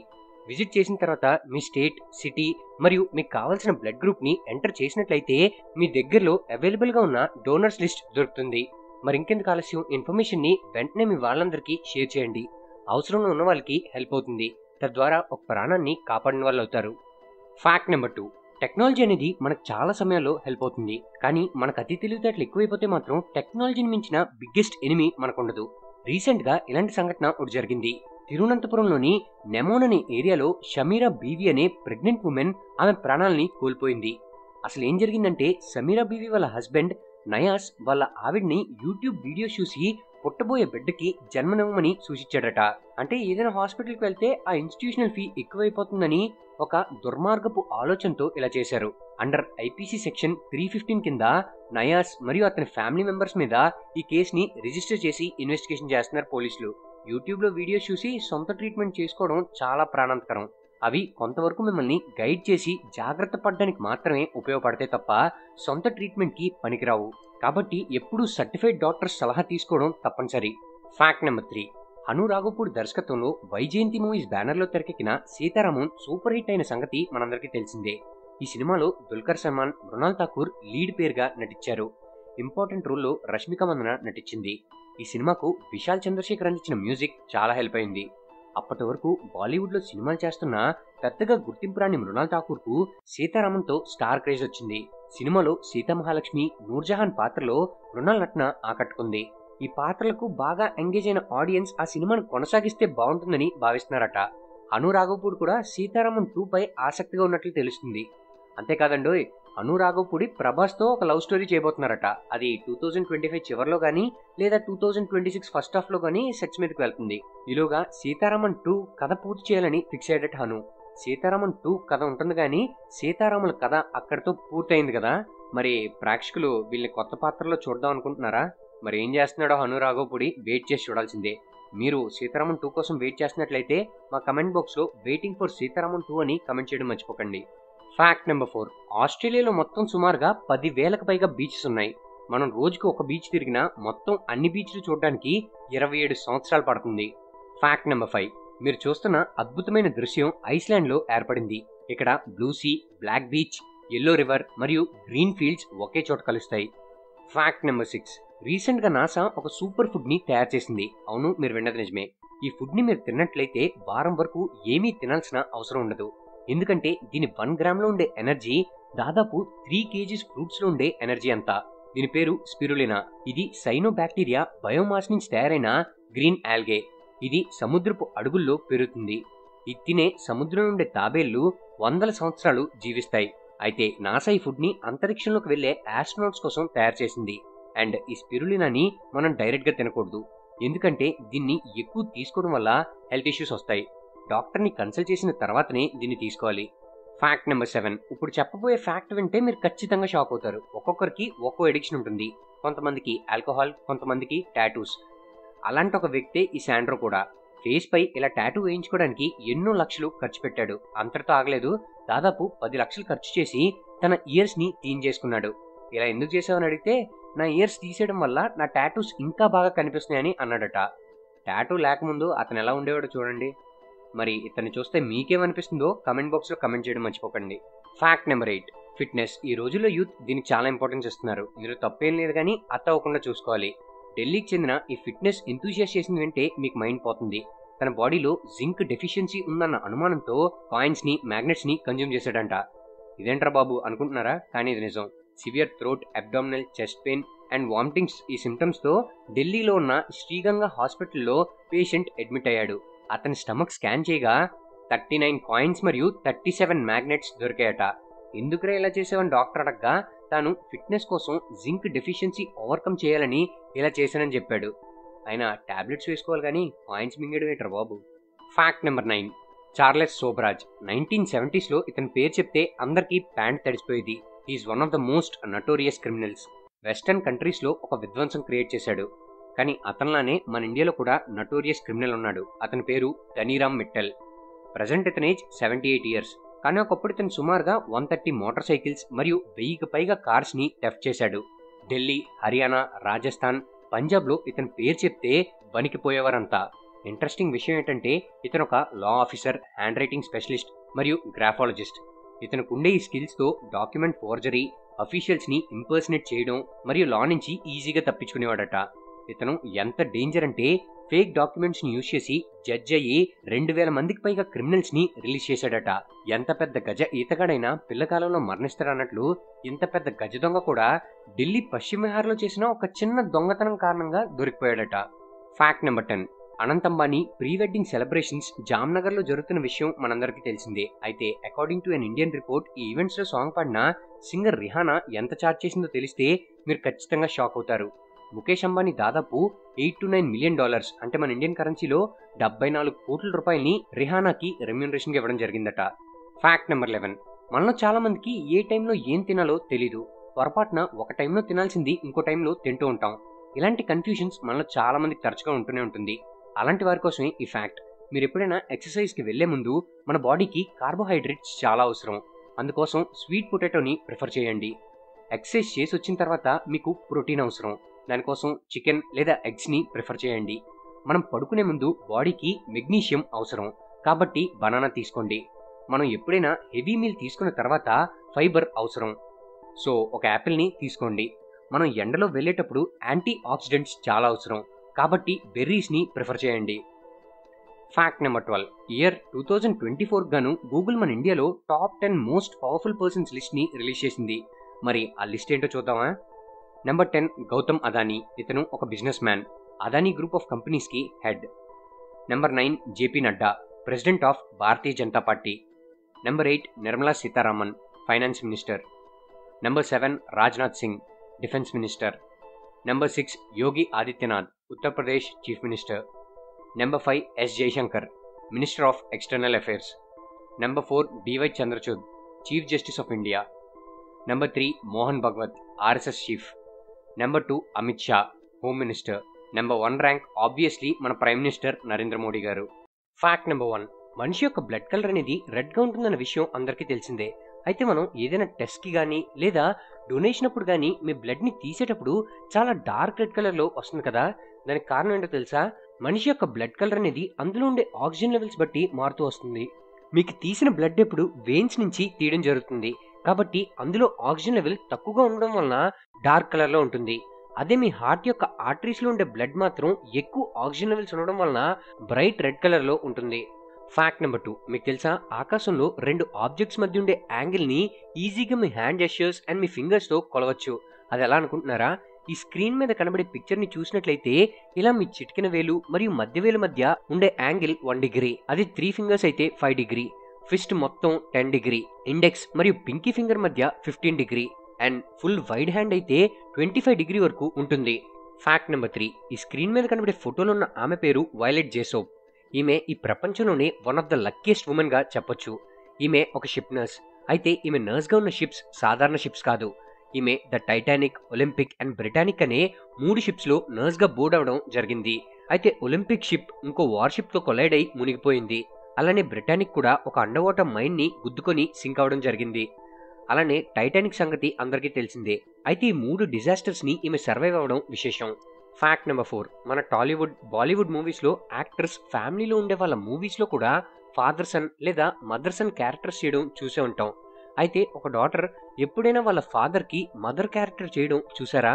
విజిట్ చేసిన తర్వాత మీ స్టేట్, సిటీ మరియు మీకు కావాల్సిన బ్లడ్ గ్రూప్ని ఎంటర్ చేసినట్లయితే మీ దగ్గరలో అవైలబుల్గా ఉన్న డోనర్స్ లిస్ట్ దొరుకుతుంది. మరి ఇంకెందుకు ఆలస్యం, ఇన్ఫర్మేషన్ని వెంటనే మీ వాళ్ళందరికీ షేర్ చేయండి. అవసరంలో ఉన్న వాళ్ళకి హెల్ప్ అవుతుంది. తద్వారా ఒక ప్రాణాన్ని కాపాడిన వాళ్ళు అవుతారు. ఫ్యాక్ట్ నెంబర్ టూ, టెక్నాలజీ అనేది మనకు చాలా సమయాల్లో హెల్ప్ అవుతుంది. కానీ మనకు అతి తెలివితేటలు ఎక్కువైపోతే మాత్రం టెక్నాలజీని మించిన బిగ్గెస్ట్ ఎనిమీ మనకు ఉండదు. రీసెంట్గా ఇలాంటి సంఘటన ఒకటి జరిగింది. తిరువనంతపురంలోని నెమోన్ అనే ఏరియాలో షమీరా బీవి అనే ప్రెగ్నెంట్ ఉమెన్ ఆమె ప్రాణాలని కోల్పోయింది. అసలు ఏం జరిగిందంటే, సమీరా బీవి వాళ్ళ హస్బెండ్ నయాస్ వాళ్ళ ఆవిడ్ని యూట్యూబ్ వీడియోస్ చూసి పుట్టబోయే బిడ్డకి జన్మనివ్వమని సూచించాడట. అంటే ఏదైనా హాస్పిటల్కి వెళ్తే ఆ ఇన్స్టిట్యూషనల్ ఫీ ఎక్కువైపోతుందని ఒక దుర్మార్గపు ఆలోచనతో ఇలా చేశారు. Under IPC section three fifteen కింద నయాస్ మరియు అతని ఫ్యామిలీ మెంబర్స్ మీద ఈ కేసుని రిజిస్టర్ చేసి ఇన్వెస్టిగేషన్ చేస్తున్నారు పోలీసులు. యూట్యూబ్లో వీడియోస్ చూసి సొంత ట్రీట్మెంట్ చేసుకోవడం చాలా ప్రాణాంతకరం. అవి కొంతవరకు మిమ్మల్ని గైడ్ చేసి జాగ్రత్త పడడానికి మాత్రమే ఉపయోగపడతాయి తప్ప సొంత ట్రీట్మెంట్కి పనికిరావు. కాబట్టి ఎప్పుడూ సర్టిఫైడ్ డాక్టర్స్ సలహా తీసుకోవడం తప్పనిసరి. ఫ్యాక్ట్ నెంబర్ త్రీ, అనురాగపూడి దర్శకత్వంలో వైజయంతి మూవీస్ బ్యానర్లో తెరకెక్కిన సీతారామం సూపర్ హిట్ అయిన సంగతి మనందరికీ తెలిసిందే. ఈ సినిమాలో దుల్కర్ సల్మాన్, మృణాల్ ఠాకూర్ లీడ్ పేరుగా నటించారు. ఇంపార్టెంట్ రోల్లో రష్మిక మందన నటించింది. ఈ సినిమాకు విశాల్ చంద్రశేఖర్ అందించిన మ్యూజిక్ చాలా హెల్ప్ అయింది. అప్పటి వరకు బాలీవుడ్లో సినిమాలు చేస్తున్న పెద్దగా గుర్తింపు రాని మృణాల్ ఠాకూర్కు సీతారామంతో స్టార్ క్రేజ్ వచ్చింది. సినిమాలో సీతామహాలక్ష్మి, నూర్జహాన్ పాత్రలో మృణాల్ నటన ఆకట్టుకుంది. ఈ పాత్రలకు బాగా ఎంగేజ్ అయిన ఆడియన్స్ ఆ సినిమాను కొనసాగిస్తే బాగుంటుందని భావిస్తున్నారట. అను రాఘవపూడి కూడా సీతారామన్ టూ పై ఆసక్తిగా ఉన్నట్లు తెలుస్తుంది. అంతేకాదండోయ్, అను రాఘవపూడి ప్రభాస్తో ఒక లవ్ స్టోరీ చేయబోతున్నారట. అది టూ థౌజండ్ ట్వంటీ ఫైవ్ చివరిలో కానీ లేదా two thousand twenty six first హాఫ్లో కానీ సెట్స్ మీదకి వెళ్తుంది. ఈలోగా సీతారామన్ టూ కథ పూర్తి చేయాలని ఫిక్స్ అయ్యాడట హను. సీతారామన్ టూ కథ ఉంటుంది కానీ సీతారాముల కథ అక్కడితో పూర్తయింది కదా. మరి ప్రేక్షకులు వీళ్ళని కొత్త పాత్రలో చూద్దాం అనుకుంటున్నారా? మరి ఏం చేస్తున్నాడో అను రాఘవపూడి వెయిట్ చేసి చూడాల్సిందే. మీరు సీతారామన్ టూ కోసం వెయిట్ చేస్తున్నట్లయితే మా కమెంట్ బాక్స్లో వెయిటింగ్ ఫర్ సీతారామన్ టూ అని కమెంట్ చేయడం మర్చిపోకండి. ఫ్యాక్ట్ నెంబర్ ఫోర్, ఆస్ట్రేలియాలో మొత్తం సుమారుగా పది వేలకు పైగా బీచెస్ ఉన్నాయి. మనం రోజుకు ఒక బీచ్ తిరిగినా మొత్తం అన్ని బీచ్లు చూడడానికి ఇరవై ఏడు సంవత్సరాలు పడుతుంది. ఫ్యాక్ట్ నెంబర్ ఫైవ్, మీరు చూస్తున్న అద్భుతమైన దృశ్యం ఐస్లాండ్లో ఏర్పడింది. ఇక్కడ blue sea, black beach, yellow river మరియు గ్రీన్ ఫీల్డ్స్ ఒకే చోట కలుస్తాయి. ఫ్యాక్ట్ నెంబర్ సిక్స్, రీసెంట్గా నాసా ఒక సూపర్ ఫుడ్ని తయారు చేసింది. అవును, మీరు విన్నది నిజమే. ఈ ఫుడ్ని మీరు తిన్నట్లయితే వారం వరకు ఏమీ తినాల్సిన అవసరం ఉండదు. ఎందుకంటే దీని వన్ గ్రామ్లో ఉండే ఎనర్జీ దాదాపు త్రీ కేజీస్ ఫ్రూట్స్లో ఉండే ఎనర్జీ అంతా. దీని పేరు స్పిరులినా. ఇది సైనో బ్యాక్టీరియా బయోమాస్ నుంచి తయారైన గ్రీన్ ఆల్గే. ఇది సముద్రపు అడుగుల్లో పెరుగుతుంది. ఇది తినే సముద్రం నుండే తాబేళ్లు వందల సంవత్సరాలు జీవిస్తాయి. అయితే నాసా ఈ ఫుడ్ని అంతరిక్షంలోకి వెళ్లే ఆస్ట్రోనాట్స్ కోసం తయారు చేసింది. అండ్ ఈ స్పిరులినాని మనం డైరెక్ట్గా తినకూడదు, ఎందుకంటే దీన్ని ఎక్కువ తీసుకోవడం వల్ల హెల్త్ ఇష్యూస్ వస్తాయి. డాక్టర్ని కన్సల్ట్ చేసిన తర్వాతనే దీన్ని తీసుకోవాలి. ఫ్యాక్ట్ నెంబర్ సెవెన్, ఇప్పుడు చెప్పబోయే ఫ్యాక్ట్ వింటే మీరు ఖచ్చితంగా షాక్ అవుతారు. ఒక్కొక్కరికి ఒక్కో ఎడిక్షన్ ఉంటుంది. కొంతమందికి ఆల్కహాల్, కొంతమందికి టాటూస్. అలాంటి ఒక వ్యక్తే ఈ శాండ్రో కూడా. ఫేస్పై ఇలా టాటూ వేయించుకోవడానికి ఎన్నో లక్షలు ఖర్చు పెట్టాడు. అంతటితో ఆగలేదు, దాదాపు పది లక్షలు ఖర్చు చేసి తన ఇయర్స్ని క్లీన్ చేసుకున్నాడు. ఇలా ఎందుకు చేసావని అడిగితే, నా ఇయర్స్ తీసేయడం వల్ల నా టాటూస్ ఇంకా బాగా కనిపిస్తున్నాయని అన్నాడట. టాటూ లేకముందు అతను ఎలా ఉండేవాడో చూడండి. మరి ఇతన్ని చూస్తే మీకేమనిపిస్తుందో కమెంట్ బాక్స్లో కమెంట్ చేయడం మర్చిపోకండి. Fact number eight, fitness. ఈ రోజుల్లో యూత్ దీనికి చాలా ఇంపార్టెన్స్ ఇస్తున్నారు. ఇందులో తప్పేం లేదు, కానీ అత్త అవ్వకుండా చూసుకోవాలి. ఢిల్లీకి చెందిన ఈ ఫిట్నెస్ ఎంతూజియాస్ట్ చేసింది వింటే మీకు మైండ్ పోతుంది. తన బాడీలో జింక్ డెఫిషియన్సీ ఉందన్న అనుమానంతో కాయిన్స్ని, మ్యాగ్నెట్స్ని కన్జ్యూమ్ చేశాడంట. ఇదేంట్రా బాబు అనుకుంటున్నారా? కానీ ఇది నిజం. Severe throat, abdominal, chest pain and vomitings ఈ సిమ్టమ్స్తో ఢిల్లీలో ఉన్న శ్రీగంగా హాస్పిటల్లో పేషెంట్ అడ్మిట్ అయ్యాడు. అతని స్టమక్ స్కాన్ చేయగా థర్టీ నైన్ కాయిన్స్ మరియు థర్టీ సెవెన్ మ్యాగ్నెట్స్ దొరికాయట. ఎందుకురా ఇలా చేసావని డాక్టర్ అడగ్గా, తాను ఫిట్నెస్ కోసం జింక్ డెఫిషియన్సీ ఓవర్కమ్ చేయాలని ఇలా చేశానని చెప్పాడు. ఆయన టాబ్లెట్స్ వేసుకోవాలి కానీ కాయిన్స్ మింగేడు ఏంటరా బాబు. Fact number nine, Charles Sobhraj. Nineteen సెవెంటీస్లో ఇతని పేరు చెప్తే అందరికీ ప్యాంట్ తడిసిపోయేది. He's one of the most notorious criminals. Western కంట్రీస్లో ఒక విధ్వంసం క్రియేట్ చేశాడు. కానీ అతనిలానే మన ఇండియాలో కూడా నటోరియస్ క్రిమినల్ ఉన్నాడు. అతని పేరు ధనీరామ్ మిట్టల్. ప్రజెంట్ ఇతని ఏజ్ సెవెంటీ ఎయిట్ ఇయర్స్. కానీ ఒకప్పుడు ఇతను సుమారుగా వన్ థర్టీ మోటార్ సైకిల్స్ మరియు వెయ్యికి పైగా కార్స్ని టెఫ్ట్ చేశాడు. ఢిల్లీ, హర్యానా, రాజస్థాన్, పంజాబ్లో ఇతని పేరు చెప్తే వణికిపోయేవారంతా. ఇంట్రెస్టింగ్ విషయం ఏంటంటే, ఇతను ఒక law officer, hand writing specialist మరియు గ్రాఫాలజిస్ట్. ఇతనికి ఉండే ఈ స్కిల్స్తో డాక్యుమెంట్ ఫోర్జరీ, అఫీషియల్స్ని ఇంపర్సనేట్ చేయడం మరియు లా నుంచి ఈజీగా తప్పించుకునేవాడట. ఇతను ఎంత డేంజర్ అంటే, ఫేక్ డాక్యుమెంట్స్ని యూజ్ చేసి జడ్జ్ అయ్యి రెండు వేల మందికి పైగా క్రిమినల్స్ని రిలీజ్ చేశాడట. ఎంత పెద్ద గజ ఈతగాడైనా పిల్లకాలంలో మరణిస్తారన్నట్లు, ఇంత పెద్ద గజ దొంగ కూడా ఢిల్లీ పశ్చిమ బీహార్లో చేసిన ఒక చిన్న దొంగతనం కారణంగా దొరికిపోయాడట. Fact number ten, Anant Ambani pre wedding celebrations జామ్నగర్లో జరుగుతున్న విషయం మనందరికీ తెలిసిందే. అయితే according to an Indian report, ఈ ఈవెంట్స్లో సాంగ్ పాడిన సింగర్ రిహానా ఎంత ఛార్జ్ చేసిందో తెలిస్తే మీరు ఖచ్చితంగా షాక్ అవుతారు. ముఖేష్ అంబానీ దాదాపు eight to nine million dollars అంటే మన ఇండియన్ కరెన్సీలో డెబ్బై నాలుగు కోట్ల రూపాయలని రిహానాకి రెమ్యూనరేషన్గా ఇవ్వడం జరిగిందట. ఫ్యాక్ట్ నెంబర్ లెవెన్, మనలో చాలా మందికి ఏ టైంలో ఏం తినాలో తెలీదు. పొరపాటున ఒక టైంలో తినాల్సింది ఇంకో టైంలో తింటూ ఉంటాం. ఇలాంటి కన్ఫ్యూషన్స్ మనలో చాలా మందికి తరచుగా ఉంటూనే ఉంటుంది. అలాంటి వారి కోసమే ఈ ఫ్యాక్ట్. మీరు ఎప్పుడైనా ఎక్సర్సైజ్కి వెళ్లే ముందు మన బాడీకి కార్బోహైడ్రేట్స్ చాలా అవసరం. అందుకోసం స్వీట్ పొటాటోని ప్రిఫర్ చేయండి. ఎక్సర్సైజ్ చేసి వచ్చిన తర్వాత మీకు ప్రోటీన్ అవసరం. దానికోసం చికెన్ లేదా ఎగ్స్ని ప్రిఫర్ చేయండి. మనం పడుకునే ముందు బాడీకి మెగ్నీషియం అవసరం, కాబట్టి బనానా తీసుకోండి. మనం ఎప్పుడైనా హెవీ మీల్ తీసుకున్న తర్వాత ఫైబర్ అవసరం, సో ఒక యాపిల్ని తీసుకోండి. మనం ఎండలో వెళ్ళేటప్పుడు యాంటీ ఆక్సిడెంట్స్ చాలా అవసరం, కాబట్టి బెర్రీస్ని ప్రిఫర్ చేయండి. Fact number twelve, year two thousand twenty four గాను గూగుల్ మన ఇండియాలో top ten most powerful persons లిస్ట్ని రిలీజ్ చేసింది. మరి ఆ లిస్ట్ ఏంటో చూద్దామా? Number ten, Gautam Adani. ఇతను ఒక businessman, Adani group of కంపెనీస్కి head. Number nine, JP Nadda, president of Bharatiya Janata Party. Number eight, Nirmala Sitharaman, finance minister. Number seven, Rajnath Singh, defence minister. Number six, Yogi Adityanath, Uttar Pradesh chief minister. Number five, S Jaishankar, minister of external affairs. Number four, DY Chandrachud, chief justice of India. Number three, Mohan Bhagwat, RSS chief. Number two, Amit Shah, home minister. Number one rank obviously మన prime minister Narendra Modi గారు. Fact number one, మనిషి యొక్క blood colour అనేది రెడ్గా ఉంటుందన్న విషయం అందరికీ తెలిసిందే. అయితే మనం ఏదైనా టెస్ట్కి కానీ లేదా డొనేషన్ అప్పుడు కానీ మీ బ్లడ్ని తీసేటప్పుడు చాలా డార్క్ రెడ్ కలర్లో వస్తుంది కదా. దానికి కారణం ఏంటో తెలుసా? మనిషి యొక్క బ్లడ్ కలర్ అనేది అందులో ఉండే ఆక్సిజన్ లెవెల్స్ బట్టి మారుతూ వస్తుంది. మీకు తీసిన బ్లడ్ ఎప్పుడు వెయిన్స్ నుంచి తీయడం జరుగుతుంది, కాబట్టి అందులో ఆక్సిజన్ లెవెల్ తక్కువగా ఉండడం వలన డార్క్ కలర్లో ఉంటుంది. అదే మీ హార్ట్ యొక్క ఆర్టరీస్లో ఉండే బ్లడ్ మాత్రం ఎక్కువ ఆక్సిజన్ లెవెల్స్ ఉండడం వలన బ్రైట్ రెడ్ కలర్లో ఉంటుంది. ఫ్యాక్ట్ నెంబర్ టూ, మీకు తెలుసా ఆకాశంలో రెండు ఆబ్జెక్ట్స్ మధ్య ఉండే యాంగిల్ని ఈజీగా మీ హ్యాండ్ జెస్చర్స్ అండ్ మీ ఫింగర్స్తో కొలవచ్చు. అది ఎలా అనుకుంటున్నారా? ఈ స్క్రీన్ మీద కనబడే పిక్చర్ని చూసినట్లయితే ఇలా మీ చిటికిన వేలు మరియు మధ్య వేలు మధ్య ఉండే యాంగిల్ వన్ డిగ్రీ, అది త్రీ ఫింగర్స్ అయితే ఫైవ్ డిగ్రీ, ఫిస్ట్ మొత్తం టెన్ డిగ్రీ, ఇండెక్స్ మరియు పింకీ ఫింగర్ మధ్య fifteen degree and full wide hand అయితే ట్వంటీ ఫైవ్ డిగ్రీ వరకు ఉంటుంది. ఫ్యాక్ట్ నెంబర్ త్రీ, ఈ స్క్రీన్ మీద కనబడే ఫోటోలో ఉన్న ఆమె పేరు వైలెట్ జేసోప్. ఈమె ఈ ప్రపంచంలోనే వన్ ఆఫ్ ద లక్కీయెస్ట్ ఉమెన్గా చెప్పొచ్చు. ఈమె ఒక షిప్ నర్స్, అయితే ఈమె నర్స్గా ఉన్న షిప్స్ సాధారణ షిప్స్ కాదు. ఈమె the Titanic, Olympic and Britannic అనే మూడు షిప్స్లో నర్స్గా బోర్డ్ అవడం జరిగింది. అయితే ఒలింపిక్ షిప్ ఇంకో వార్షిప్తో కొలైడ్ అయి మునిగిపోయింది. అలానే బ్రిటానిక్ కూడా ఒక అండర్ వాటర్ మైన్ని గుద్దుకొని సింక్ అవడం జరిగింది. అలానే టైటానిక్ సంగతి అందరికీ తెలిసిందే. అయితే ఈ మూడు డిజాస్టర్స్ని ఈమె సర్వైవ్ అవ్వడం విశేషం. ఫ్యాక్ట్ నెంబర్ ఫోర్, మన టాలీవుడ్, బాలీవుడ్ మూవీస్లో యాక్టర్స్ ఫ్యామిలీలో ఉండే వాళ్ళ మూవీస్లో కూడా ఫాదర్ సన్ లేదా మదర్ సన్ క్యారెక్టర్స్ చేయడం చూసే ఉంటాం. అయితే ఒక డాటర్ ఎప్పుడైనా వాళ్ళ ఫాదర్కి మదర్ క్యారెక్టర్ చేయడం చూసారా?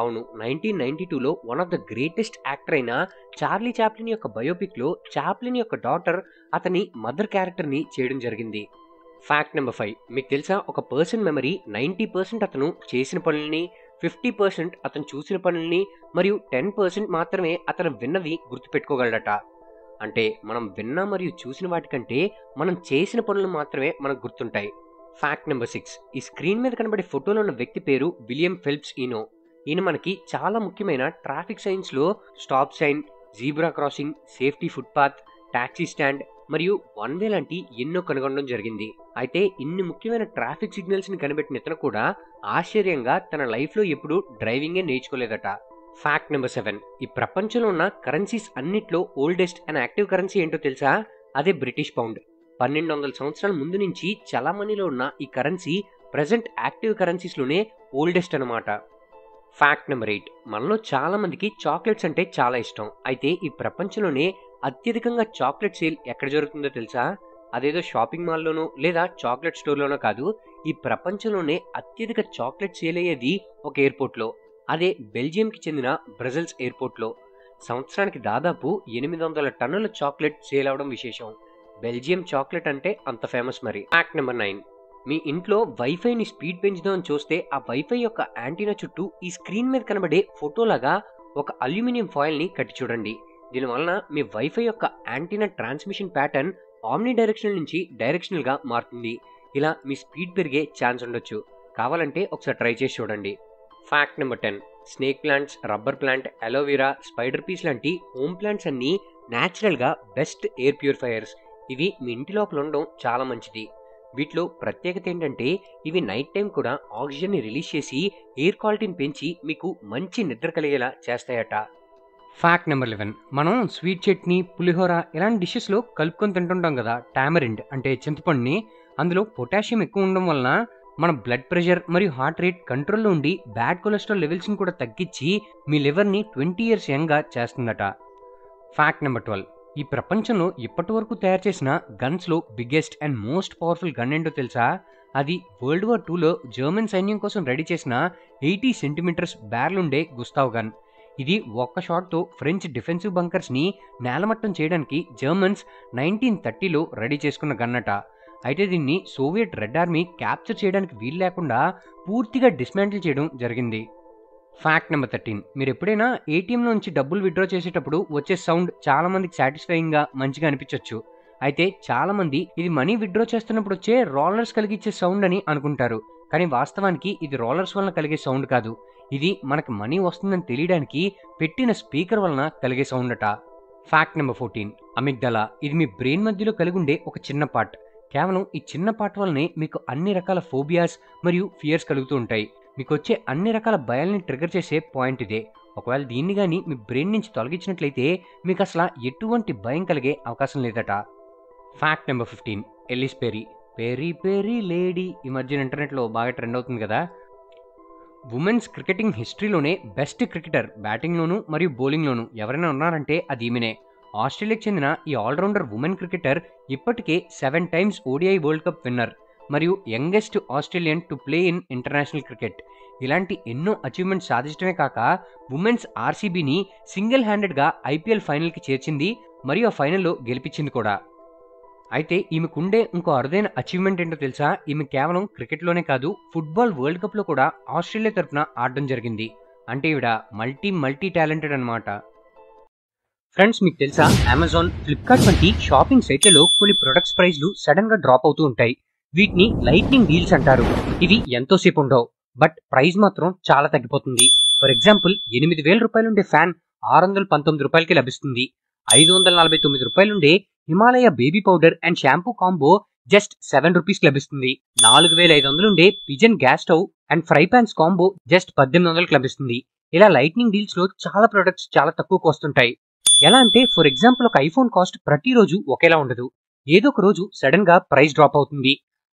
అవును, నైన్టీన్ నైన్టీ టూలో one of the greatest actor అయిన చార్లీ చాప్లిన్ యొక్క బయోపిక్లో చాప్లిన్ యొక్క డాటర్ అతని మదర్ క్యారెక్టర్ని చేయడం జరిగింది. ఫ్యాక్ట్ నెంబర్ ఫైవ్, మీకు తెలుసా ఒక పర్సన్ మెమరీ నైంటీ పర్సెంట్ అతను చేసిన పనుల్ని, ఫిఫ్టీ పర్సెంట్ అతను చూసిన పనుల్ని మరియు టెన్ పర్సెంట్ మాత్రమే అతను విన్నవి గుర్తుపెట్టుకోగలడట. అంటే మనం విన్న మరియు చూసిన వాటికంటే మనం చేసిన పనులు మాత్రమే మనకు గుర్తుంటాయి. ఫ్యాక్ట్ నెంబర్ సిక్స్, ఈ స్క్రీన్ మీద కనబడే ఫోటోలో ఉన్న వ్యక్తి పేరు విలియం ఫెల్ప్స్ ఈనో. ఈయన మనకి చాలా ముఖ్యమైన ట్రాఫిక్ సైన్స్లో stop sign, zebra crossing, safety footpath, taxi stand మరియు వన్ వే లాంటి ఎన్నో కనుగొనడం జరిగింది. అయితే ఇన్ని ముఖ్యమైన ట్రాఫిక్ సిగ్నల్స్ని కనిపెట్టిన ఇతను కూడా ఆశ్చర్యంగా తన లైఫ్లో ఎప్పుడూ డ్రైవింగే నేర్చుకోలేదట. ఫ్యాక్ట్ నెంబర్ సెవెన్, ఈ ప్రపంచంలో ఉన్న కరెన్సీస్ అన్నిట్లో ఓల్డెస్ట్ అండ్ యాక్టివ్ కరెన్సీ ఏంటో తెలుసా? అదే బ్రిటిష్ పౌండ్. పన్నెండు వందల సంవత్సరాల ముందు నుంచి చలామణిలో ఉన్న ఈ కరెన్సీ ప్రజెంట్ యాక్టివ్ కరెన్సీస్లోనే ఓల్డెస్ట్ అనమాట. ఫ్యాక్ట్ నెంబర్ ఎయిట్, మనలో చాలామందికి చాక్లెట్స్ అంటే చాలా ఇష్టం. అయితే ఈ ప్రపంచంలోనే అత్యధికంగా చాక్లెట్ సేల్ ఎక్కడ జరుగుతుందో తెలుసా? అదేదో షాపింగ్ మాల్లోనో లేదా చాక్లెట్ స్టోర్లోనో కాదు. ఈ ప్రపంచంలోనే అత్యధిక చాక్లెట్ సేల్ అయ్యేది ఒక ఎయిర్పోర్ట్లో, అదే బెల్జియంకి చెందిన బ్రజల్స్ ఎయిర్పోర్ట్లో. సంవత్సరానికి దాదాపు ఎనిమిది వందల టన్నుల చాక్లెట్ సేల్ అవడం విశేషం. బెల్జియం చాక్లెట్ అంటే అంత ఫేమస్ మరి. ఫ్యాక్ట్ నెంబర్ నైన్, మీ ఇంట్లో వైఫైని స్పీడ్ పెంచుదామని చూస్తే ఆ వైఫై యొక్క యాంటీనా చుట్టూ ఈ స్క్రీన్ మీద కనబడే ఫోటోలాగా ఒక అల్యూమినియం ఫాయిల్ని కట్టి చూడండి. దీనివలన మీ వైఫై యొక్క antenna transmission pattern omnidirectional నుంచి డైరెక్షనల్గా మారుతుంది. ఇలా మీ స్పీడ్ పెరిగే ఛాన్స్ ఉండొచ్చు. కావాలంటే ఒకసారి ట్రై చేసి చూడండి. Fact number ten, snake plants, rubber plant, aloe vera, spider peace లాంటి హోమ్ ప్లాంట్స్ అన్నీ న్యాచురల్గా బెస్ట్ ఎయిర్ ప్యూరిఫైయర్స్. ఇవి మీ ఇంటి లోపల ఉండడం చాలా మంచిది. వీటిలో ప్రత్యేకత ఏంటంటే ఇవి నైట్ టైం కూడా ఆక్సిజన్ని రిలీజ్ చేసి ఎయిర్ క్వాలిటీని పెంచి మీకు మంచి నిద్ర కలిగేలా చేస్తాయట. ఫ్యాక్ట్ నెంబర్ లెవెన్, మనం స్వీట్ చట్నీ, పులిహోర ఇలాంటి డిషెస్లో కలుపుకొని తింటుంటాం కదా టామరిండ్ అంటే చింతపండుని. అందులో పొటాషియం ఎక్కువ ఉండడం వలన మన బ్లడ్ ప్రెషర్ మరియు హార్ట్ రేట్ కంట్రోల్లో ఉండి బ్యాడ్ కొలెస్ట్రాల్ లెవెల్స్ని కూడా తగ్గించి మీ లివర్ని ట్వంటీ ఇయర్స్ యంగ్గా చేస్తుందట. ఫ్యాక్ట్ నెంబర్ ట్వెల్వ్, ఈ ప్రపంచంలో ఇప్పటి వరకు తయారు చేసిన గన్స్లో biggest and most powerful gun ఏంటో తెలుసా? అది వరల్డ్ వార్ టూలో జర్మన్ సైన్యం కోసం రెడీ చేసిన ఎయిటీ సెంటీమీటర్స్ బ్యారలుండే గుస్తావ్ గన్. ఇది ఒక్క షాట్తో ఫ్రెంచ్ డిఫెన్సివ్ బంకర్స్ని నేలమట్టం చేయడానికి జర్మన్స్ నైన్టీన్ థర్టీలో రెడీ చేసుకున్న గన్నట. అయితే దీన్ని సోవియట్ రెడ్ ఆర్మీ క్యాప్చర్ చేయడానికి వీలు లేకుండా పూర్తిగా డిస్మాంటిల్ చేయడం జరిగింది. ఫ్యాక్ట్ నెంబర్ థర్టీన్, మీరు ఎప్పుడైనా ఏటీఎంలో నుంచి డబ్బులు విత్డ్రా చేసేటప్పుడు వచ్చే సౌండ్ చాలామందికి సాటిస్ఫైయింగ్గా మంచిగా అనిపించవచ్చు. అయితే చాలామంది ఇది మనీ విత్డ్రా చేస్తున్నప్పుడు వచ్చే రోలర్స్ కలిగించే సౌండ్ అని అనుకుంటారు. కానీ వాస్తవానికి ఇది రోలర్స్ వలన కలిగే సౌండ్ కాదు. ఇది మనకు మనీ వస్తుందని తెలియడానికి పెట్టిన స్పీకర్ వలన కలిగే సౌండ్ అట. ఫ్యాక్ట్ నెంబర్ ఫోర్టీన్, అమిగ్డలా ఇది మీ బ్రెయిన్ మధ్యలో కలిగి ఉండే ఒక చిన్న పార్ట్. కేవలం ఈ చిన్న పార్ట్ వలనే మీకు అన్ని రకాల ఫోబియాస్ మరియు ఫియర్స్ కలుగుతూ ఉంటాయి. మీకు వచ్చే అన్ని రకాల భయాల్ని ట్రిగర్ చేసే పాయింట్ ఇదే. ఒకవేళ దీన్ని కానీ మీ బ్రెయిన్ నుంచి తొలగించినట్లయితే మీకు అసలు ఎటువంటి భయం కలిగే అవకాశం లేదట. Fact number fifteen, Ellyse Perry Perry Perry lady ఈ మధ్యన ఇంటర్నెట్లో బాగా ట్రెండ్ అవుతుంది కదా. ఉమెన్స్ క్రికెటింగ్ హిస్టరీలోనే బెస్ట్ క్రికెటర్ బ్యాటింగ్లోను మరియు బౌలింగ్లోను ఎవరైనా ఉన్నారంటే అది ఈమెనే. ఆస్ట్రేలియాకు చెందిన ఈ ఆల్రౌండర్ ఉమెన్ క్రికెటర్ ఇప్పటికే seven times ODI world cup winner మరియు youngest Australian to play in international cricket. ఇలాంటి ఎన్నో అచీవ్మెంట్స్ సాధించడమే కాక ఉమెన్స్ ఆర్సీబీని సింగిల్ హ్యాండెడ్గా ఐపీఎల్ ఫైనల్కి చేర్చింది మరియు ఆ ఫైనల్లో గెలిపించింది కూడా. అయితే ఈమెకుండే ఇంకో అరుదైన అచీవ్మెంట్ ఏంటో తెలుసా? ఈమె కేవలం క్రికెట్లోనే కాదు, ఫుట్బాల్ వరల్డ్ కప్లో కూడా ఆస్ట్రేలియా తరఫున ఆడడం జరిగింది. అంటే ఈవిడ మల్టీ మల్టీ టాలెంటెడ్ అనమాట. ఫ్రెండ్స్, మీకు తెలుసా అమెజాన్, ఫ్లిప్కార్ట్ వంటి షాపింగ్ సైట్లలో కొన్ని ప్రొడక్ట్స్ ప్రైస్లు సడన్గా డ్రాప్ అవుతూ ఉంటాయి. వీటిని లైట్నింగ్ డీల్స్ అంటారు. ఇవి ఎంతోసేపు ఉండవు, బట్ ప్రైస్ మాత్రం చాలా తగ్గిపోతుంది. ఫర్ ఎగ్జాంపుల్, ఎనిమిది వేల రూపాయలుండే ఫ్యాన్ ఆరు వందల పంతొమ్మిది రూపాయలకి లభిస్తుంది. ఐదు వందల నలభై తొమ్మిది రూపాయలుండే Himalaya baby powder and shampoo combo just seven రూపీస్కి లభిస్తుంది. నాలుగు వేల ఐదు వందలుండే Pigeon gas stove and fry pans combo just పద్దెనిమిది వందలకి లభిస్తుంది. ఇలా లైట్నింగ్ డీల్స్ లో చాలా ప్రొడక్ట్స్ చాలా తక్కువకు వస్తుంటాయి. ఎలా అంటే, ఫర్ ఎగ్జాంపుల్, ఒక ఐఫోన్ కాస్ట్ ప్రతిరోజు ఒకేలా ఉండదు. ఏదో ఒక రోజు సడన్ గా ప్రైస్ డ్రాప్ అవుతుంది.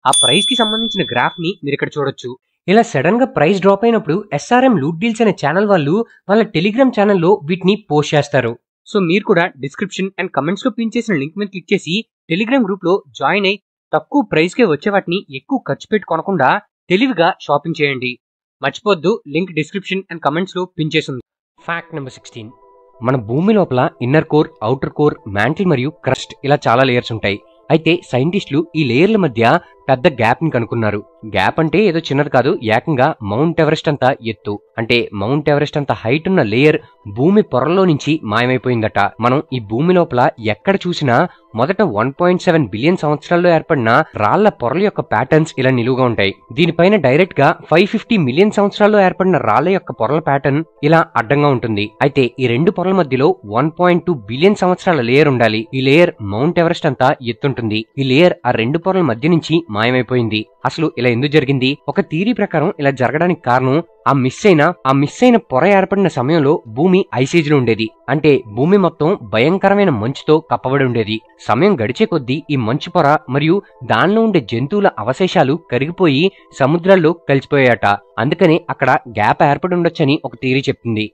ఆ ప్రైస్ కి సంబంధించిన గ్రాఫ్ ని మీరు ఇక్కడ చూడొచ్చు. ఇలా సడన్ గా ప్రైస్ డ్రాప్ అయినప్పుడు ఎస్ఆర్ఎం లూట్ డీల్స్ అనే ఛానల్ వాళ్ళు వాళ్ళ టెలిగ్రామ్ ఛానల్లో వీటిని పోస్ట్ చేస్తారు. సో మీరు కూడా డిస్క్రిప్షన్ అండ్ కమెంట్స్ లో పిన్ చేసిన లింక్ మీద క్లిక్ చేసి టెలిగ్రామ్ గ్రూప్ లో జాయిన్ అయి తక్కువ ప్రైస్ కే వచ్చే వాటిని ఎక్కువ ఖర్చు పెట్టి కొనకుండా తెలివిగా షాపింగ్ చేయండి. మర్చిపోద్దు, లింక్ డిస్క్రిప్షన్ అండ్ కమెంట్స్ లో పిన్ చేస్తుంది. ఫ్యాక్ట్ నెంబర్ సిక్స్టీన్, మన భూమి లోపల inner core, outer core, mantle మరియు క్రస్ట్ ఇలా చాలా లేయర్స్ ఉంటాయి. అయితే సైంటిస్టులు ఈ లేయర్ల మధ్య పెద్ద గ్యాప్ ని కనుక్కున్నారు. గ్యాప్ అంటే ఏదో చిన్నది కాదు, ఏకంగా మౌంట్ ఎవరెస్ట్ అంత ఎత్తు, అంటే మౌంట్ ఎవరెస్ట్ అంత హైట్ ఉన్న లేయర్ భూమి పొరల్లో నుంచి మాయమైపోయిందట. మనం ఈ భూమి లోపల ఎక్కడ చూసినా మొదట వన్ పాయింట్ సెవెన్ బిలియన్ సంవత్సరాల్లో ఏర్పడిన రాళ్ల పొరల యొక్క ప్యాటర్న్స్ ఇలా నిలువుగా ఉంటాయి. దీనిపైన డైరెక్ట్ గా ఫైవ్ ఫిఫ్టీ మిలియన్ సంవత్సరాల్లో ఏర్పడిన రాళ్ల యొక్క పొరల ప్యాటర్న్ ఇలా అడ్డంగా ఉంటుంది. అయితే ఈ రెండు పొరల మధ్యలో వన్ పాయింట్ టూ బిలియన్ సంవత్సరాల లేయర్ ఉండాలి. ఈ లేయర్ మౌంట్ ఎవరెస్ట్ అంతా ఎత్తుంటుంది. ఈ లేయర్ ఆ రెండు పొరల మధ్య నుంచి మాయమైపోయింది. అసలు ఇలా ఎందుకు జరిగింది? ఒక థియరీ ప్రకారం ఇలా జరగడానికి కారణం ఆ మిస్ అయిన ఆ మిస్ అయిన పొర ఏర్పడిన సమయంలో భూమి ఐసేజ్ లో ఉండేది. అంటే భూమి మొత్తం భయంకరమైన మంచుతో కప్పబడి ఉండేది. సమయం గడిచే కొద్దీ ఈ మంచు పొర మరియు దానిలో ఉండే జంతువుల అవశేషాలు కరిగిపోయి సముద్రాల్లో కలిసిపోయాయట. అందుకనే అక్కడ గ్యాప్ ఏర్పడి ఉండొచ్చని ఒక థియరీ చెప్తుంది.